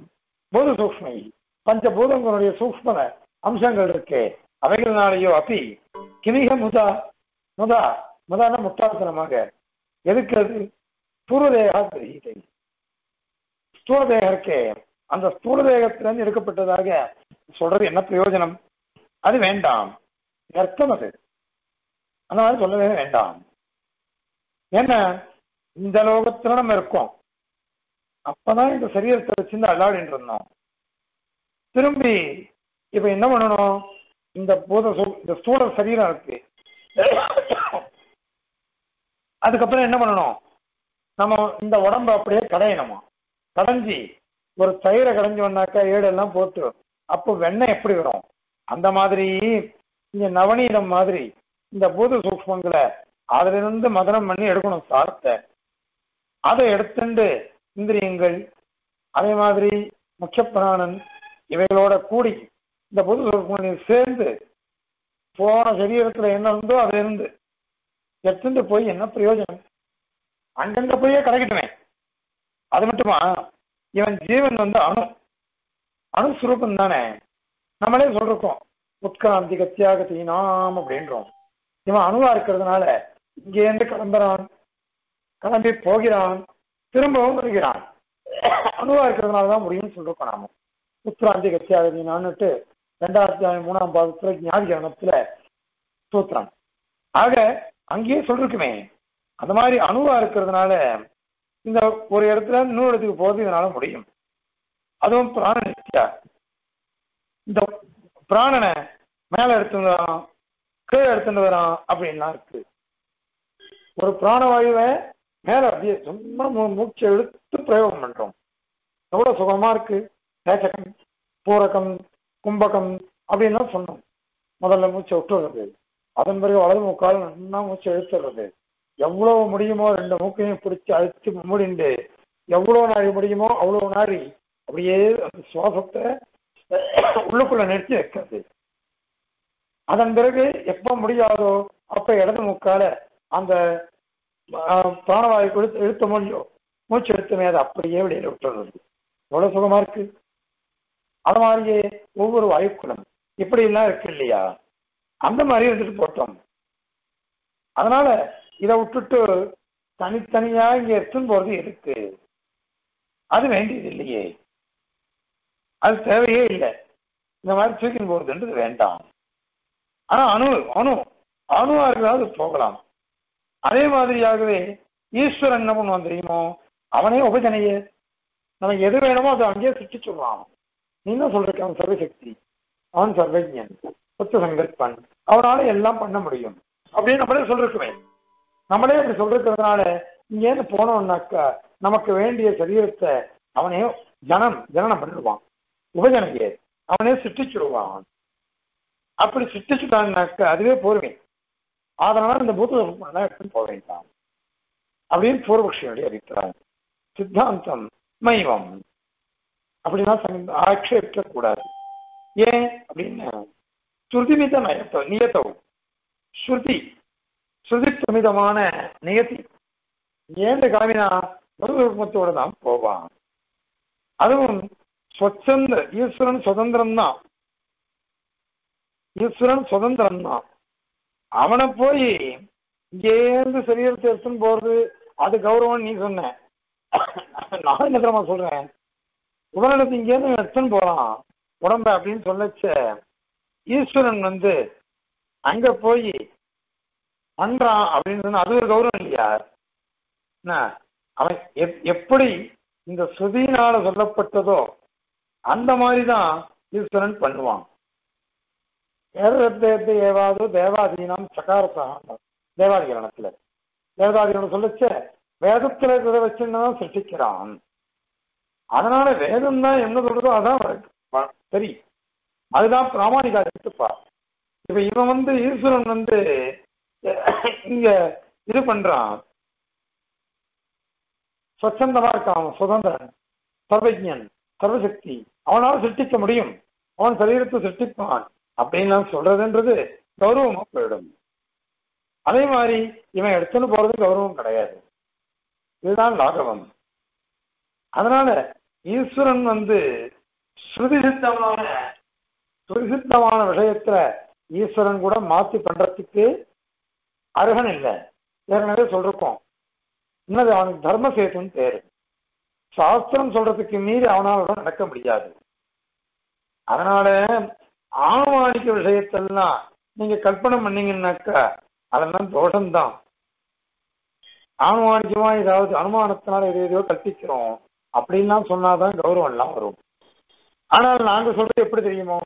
போது சூக்ஷ்மை பஞ்சபூதங்களுடைய சூக்ஷ்ம அம்சங்கள் இருக்கே அவைகள்னாலேயோ அப்படி கிமிக முதா முதா முதான முட்டாள்தனமாக எதுக்கிறது பூர்வதேகா கிரகிதை ஸ்தூலதேகம் இருக்கே அந்த ஸ்தூலதேகத்திலிருந்து எடுக்கப்பட்டதாக சொல்றது என்ன பிரயோஜனம்? அது வேண்டாம், அர்த்தம் அது அந்த மாதிரி சொல்லவே வேண்டாம். ஏன்னா இந்த லோகத்துல நம்ம இருக்கோம், அப்பதான் இந்த சரீரத்தை வச்சிருந்து அல்லாடின்னு இருந்தோம். திரும்பி இப்ப என்ன பண்ணணும், இந்த ஸ்தூல சரீரம் இருக்கு, அதுக்கப்புறம் என்ன பண்ணணும், நம்ம இந்த உடம்பு அப்படியே கடையணுமா, கடைஞ்சி ஒரு தயிரை கடைஞ்சோம்னாக்கா ஏடெல்லாம் போட்டு அப்போ வெண்ணெய் எப்படி வரும், அந்த மாதிரி இங்க நவநீதம் மாதிரி இந்த பூத சூக்மங்களை அதுல இருந்து மதனம் பண்ணி எடுக்கணும் சார்த்த. அதை எடுத்துண்டு இந்திரியங்கள் அதே மாதிரி முக்கிய பிராணன் இவைகளோட கூடி இந்த பூத சூக்மனை சேர்ந்து போன சரீரத்துல என்ன இருந்தோ அதுல இருந்து எடுத்துட்டு போய் என்ன பிரயோஜனம்? அங்கங்க போயே கிடைக்கட்டுமே. அது மட்டுமா, இவன் ஜீவன் வந்து அணு அணுஸ்வரூபம் தானே. நம்மளே சொல்றோம் உட்காந்தி கத்தியாகத்தீனாம் அப்படின்றோம். இவன் அணுவா இருக்கிறதுனால இங்கேருந்து கிளம்புறான், கிளம்பி போகிறான், திரும்பவும் வருகிறான். அணுவா இருக்கிறதுனாலதான் முடியும்னு சொல்லிருக்கோம் நாம. உட்காந்தி கத்தியாகத்தீனான்னுட்டு 2003ஆம் பாகத்துல ஞானத்துல சூத்திரம் ஆக அங்கேயே சொல்லிருக்குமே. அந்த மாதிரி அணுவா இருக்கிறதுனால இந்த ஒரு இடத்துல இன்னொரு இடத்துக்கு போறது இதனால முடியும். அதுவும் பிராண நித்தியா, இந்த பிராணனை மேல எடுத்துட்டு வரான் கீழே எடுத்துட்டு வரான் அப்படின்லாம் இருக்கு. ஒரு பிராணவாயுவை மேல அப்படியே சும்மா மூச்சை எடுத்து பிரயோகம் பண்றோம், எவ்வளவு சுகமா இருக்கு. சேச்சகம், பூரகம், கும்பகம் அப்படின்லாம் சொன்னோம். முதல்ல மூச்சை விட்டுறது, அதன் பிறகு வலது முக்கால் நல்லா மூச்சை எடுத்துடுறது, எவ்வளவு முடியுமோ ரெண்டு மூக்கையும் பிடிச்சி அழைச்சி மூடிண்டு எவ்வளோ நாரி முடியுமோ அவ்வளோ நாரி அப்படியே அந்த சுவாசத்தை உள்ளுக்குள்ள நிறுத்தி வைக்கிறது. அதன் பிறகு எப்போ முடியாதோ அப்போ இடது மூக்கால அந்த பிராணவாயு கொடுத்து இழுத்த முடியும், மூச்சு எடுத்துமே அதை அப்படியே வெளியில விட்டுறது. எவ்வளவு சுகமா இருக்கு. அது மாதிரியே ஒவ்வொரு வாயுக்குளம் இப்படி எல்லாம் இருக்கு இல்லையா, அந்த மாதிரி இருந்துட்டு போட்டோம். அதனால இதை விட்டுட்டு தனித்தனியா இங்க எடுத்துன்னு போறது இருக்கு, அது வேண்டியது இல்லையே, அது தேவையே இல்லை. இந்த மாதிரி தூக்கின்னு போறதுன்றது வேண்டாம். ஆனா அணு அணு அணுவாக போகலாம். அதே மாதிரியாகவே ஈஸ்வரன் என்ன பண்ணுவான் தெரியுமோ, அவனே உபஜனையே நமக்கு எது வேணுமோ அதை அங்கேயே சுட்டி சொல்லுவான். நீ தான் சொல்றேன் அவன் சர்வசக்தி, அவன் சர்வஜன், புத்த சங்கற்பன், அவனால எல்லாம் பண்ண முடியும் அப்படின்னு நம்மளே சொல்றேன். நம்மளே அப்படி சொல்றதுனால இங்கேருந்து போனோம்னாக்கா நமக்கு வேண்டிய சரீரத்தை அவனே ஜனனம் பண்ணிடுவான். உபஜனையே அவனே சிருஷ்டிச்சுடுவான். அப்படி சிருஷ்டிச்சுட்டான்னாக்கா அதுவே போர்வேன். அதனால இந்த பூத்தம் எடுத்துன்னு போக வேண்டாம் அப்படின்னு பூர்வபக்ஷியுடைய அபிப்பிராயம். சித்தாந்தம் மைவம் அப்படின்னா ஆட்சேபிக்க கூடாது. ஏன் அப்படின்னா ஸ்ருதி மீத நியத்தவும் ஸ்ருதி ஸ்ருதி பிரமிதமான நியத்தி ஏன் காமினா மருதோட தான் போவான். அதுவும் ஈஸ்வரன் சுதந்திரம்தான், ஈஸ்வரன் சுதந்திரம்தான். அவனை போய் இங்கேருந்து சரீரத்தை எடுத்துன்னு போறது அது கௌரவம். நீ சொன்ன நான் என்ன தெரியுமா சொல்றேன், உடலிடத்து இங்கேருந்து எடுத்துன்னு போறான் உடம்ப அப்படின்னு சொல்லச்ச ஈஸ்வரன் அங்க போய் பண்றான் அப்படின்னு சொன்னா அது ஒரு கௌரவம் இல்லையா. அவன் எப்படி இந்த சுதியினால சொல்லப்பட்டதோ அந்த மாதிரிதான் ஈஸ்வரன் பண்ணுவான். ஏவாது தேவாதீனம் சகாரசாக தேவாதிகரணத்துல தேவதாதிகரணம் சொல்லச்ச வேதத்துல இருக்கிறத வச்சுதான் சிருஷ்டிக்கிறான். அதனால வேதம் தான் என்ன சொல்றதோ அதான் சரி, அதுதான் பிராமணிகா எடுத்துப்பா. இப்ப இவன் ஈஸ்வரன் இங்க இது பண்றான், ஸ்வச்சந்தமா இருக்கான், சுதந்திரன், சர்வஜன், சர்வசக்தி, அவனால் சிருஷ்டிக்க முடியும், அவன் சரீரத்தை சிருஷ்டிப்பான் அப்படின்னு நான் சொல்றதுன்றது கௌரவமா போயிடும். அதே மாதிரி இவன் எடுத்துன்னு போறது கௌரவம் கிடையாது. இதுதான் லாகவம். அதனால ஈஸ்வரன் ஸ்ருதிசித்தமான விஷயத்துல ஈஸ்வரன் கூட மாத்தி பண்றதுக்கு அருகன் இல்லை. ஏற்கனவே சொல்றோம் இன்னது அவனுக்கு தர்ம சேதுன்னு பேரு. சாஸ்திரம் சொல்றதுக்கு மீறி அவனால் நடக்க முடியாது. அதனால ஆணுமானிக்க விஷயத்தெல்லாம் நீங்க கற்பனை பண்ணீங்கன்னாக்கா அதெல்லாம் தோஷம்தான். ஆணுமானிக்கமா ஏதாவது அனுமானத்தினால எது எதையோ கற்பிக்கிறோம் அப்படின்லாம் சொன்னாதான் கௌரவம் எல்லாம் வரும். ஆனால் நாங்க சொல்றது எப்படி தெரியுமோ,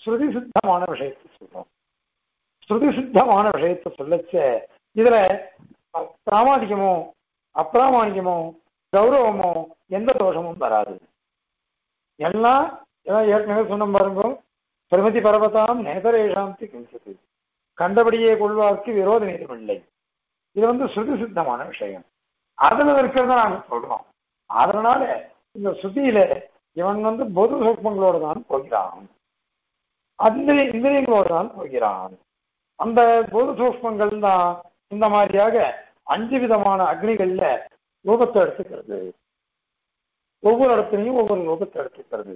ஸ்ருதி சித்தமான விஷயத்தை சொல்றோம். ஸ்ருதி சித்தமான விஷயத்தை சொல்லச்ச இதுல பிராமாணிக்கமோ அப்பிராமாணிக்கமோ கௌரவமோ எந்த தோஷமும் வராது. எல்லாம் ஏற்கனவே சொன்ன பாருங்க, பிரமிதி பரவதாம் நேதரேஷாந்தி கிஞ்சது கண்டபடியே கொள்வார்க்கு விரோத நேரம் இல்லை. இது ஸ்ருதி சித்தமான விஷயம், அதுல இருக்கிறத நாங்க சொல்றோம். அதனால இந்த ஸ்ருதியில இவன் பொது சொற்பங்களோடு தான் போகிறான், அந்த இந்திரியங்களோடு தான் போகிறான். அந்த பொது சூஷ்மங்கள் தான் இந்த மாதிரியாக 5 விதமான அக்னிகள்ல ரூபத்தை எடுத்துக்கிறது. ஒவ்வொரு இடத்துலையும் ஒவ்வொரு ரூபத்தை எடுத்துக்கிறது.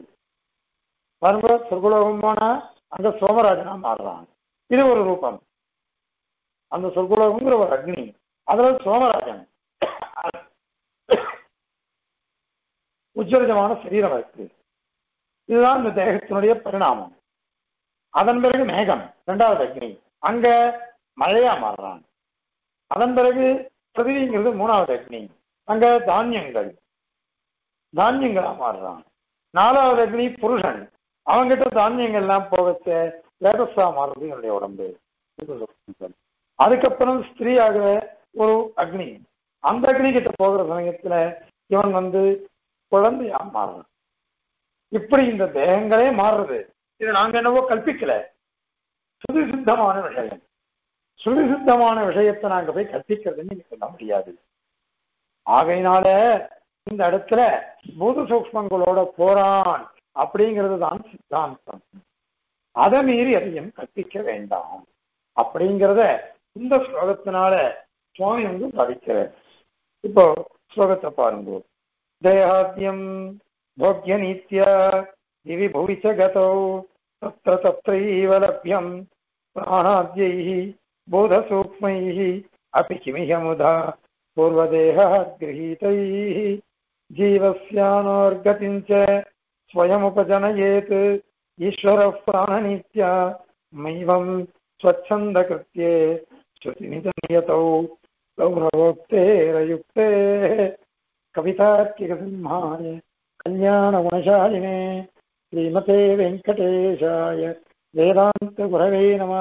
வரும்ப சொர்க்குலோகமான அந்த சோமராஜனா மாறுறான், இது ஒரு ரூபம். அந்த சொர்க்குலோகங்கிற ஒரு அக்னி, அதுல சோமராஜன் உஜ்ஜரஜமான சரீரம் இருக்கு. இதுதான் இந்த தேகத்தினுடைய பரிணாமம். அதன் பிறகு மேகம் 2வது அக்னி, அங்க மழையா மாறுறான். அதன் பிறகு பிருத்திவிங்கிறது 3வது அக்னி, அங்க தானியங்களா மாறுறான். 4வது அக்னி புருஷன், அவங்கிட்ட தானியங்கள் எல்லாம் போகச்ச லேட்டஸா மாறுறது என்னுடைய உடம்பு. அதுக்கப்புறம் ஸ்திரீயாக ஒரு அக்னி, அந்த அக்னி கிட்ட போகிற சமயத்துல இவன் குழந்தையா மாறுறான். இப்படி இந்த தேகங்களே மாறுறது. இது நாங்க என்னவோ கல்பிக்கல, சுதி சித்தமான விஷயம். சுவிசுத்தமான விஷயத்தை நாங்க போய் கற்பிக்கிறது நீங்க சொல்ல முடியாது. ஆகையினால இந்த இடத்துல பூத சூக்மங்களோட போரான் அப்படிங்கிறது தான் சித்தாந்தம். அதை மீறி அதையும் கற்பிக்க வேண்டாம் அப்படிங்கிறத இந்த ஸ்லோகத்தினால சுவாமி வந்து படிக்கிறார். இப்போ ஸ்லோகத்தை பாருங்க. தேஹாத்யம் போக்ய நித்யா திவி புவிச்ச கதோ தத்ர தத்ரைவ லப்யம் பிராணாத்யைஹி போத சூக்மைஹி அபி கிமிஹமுதா பூர்வதேஹ கிரஹீதைஹி ஜீவஸ்யானோர்கதிம் ச ஸ்வயமுபஜனயேத் ஈஸ்வரஃ பிராணநித்யா மைவம் ஸ்வச்சந்த கிருத்யே ஸ்ருதி நிதன்யதௌ லௌரவோக்தேரயுக்தே கவிதார்க்கிக சிம்ஹாய கல்யாண குணசாலினே श्रीमते वेंकटेशाय वेदांत गुरवे नमः।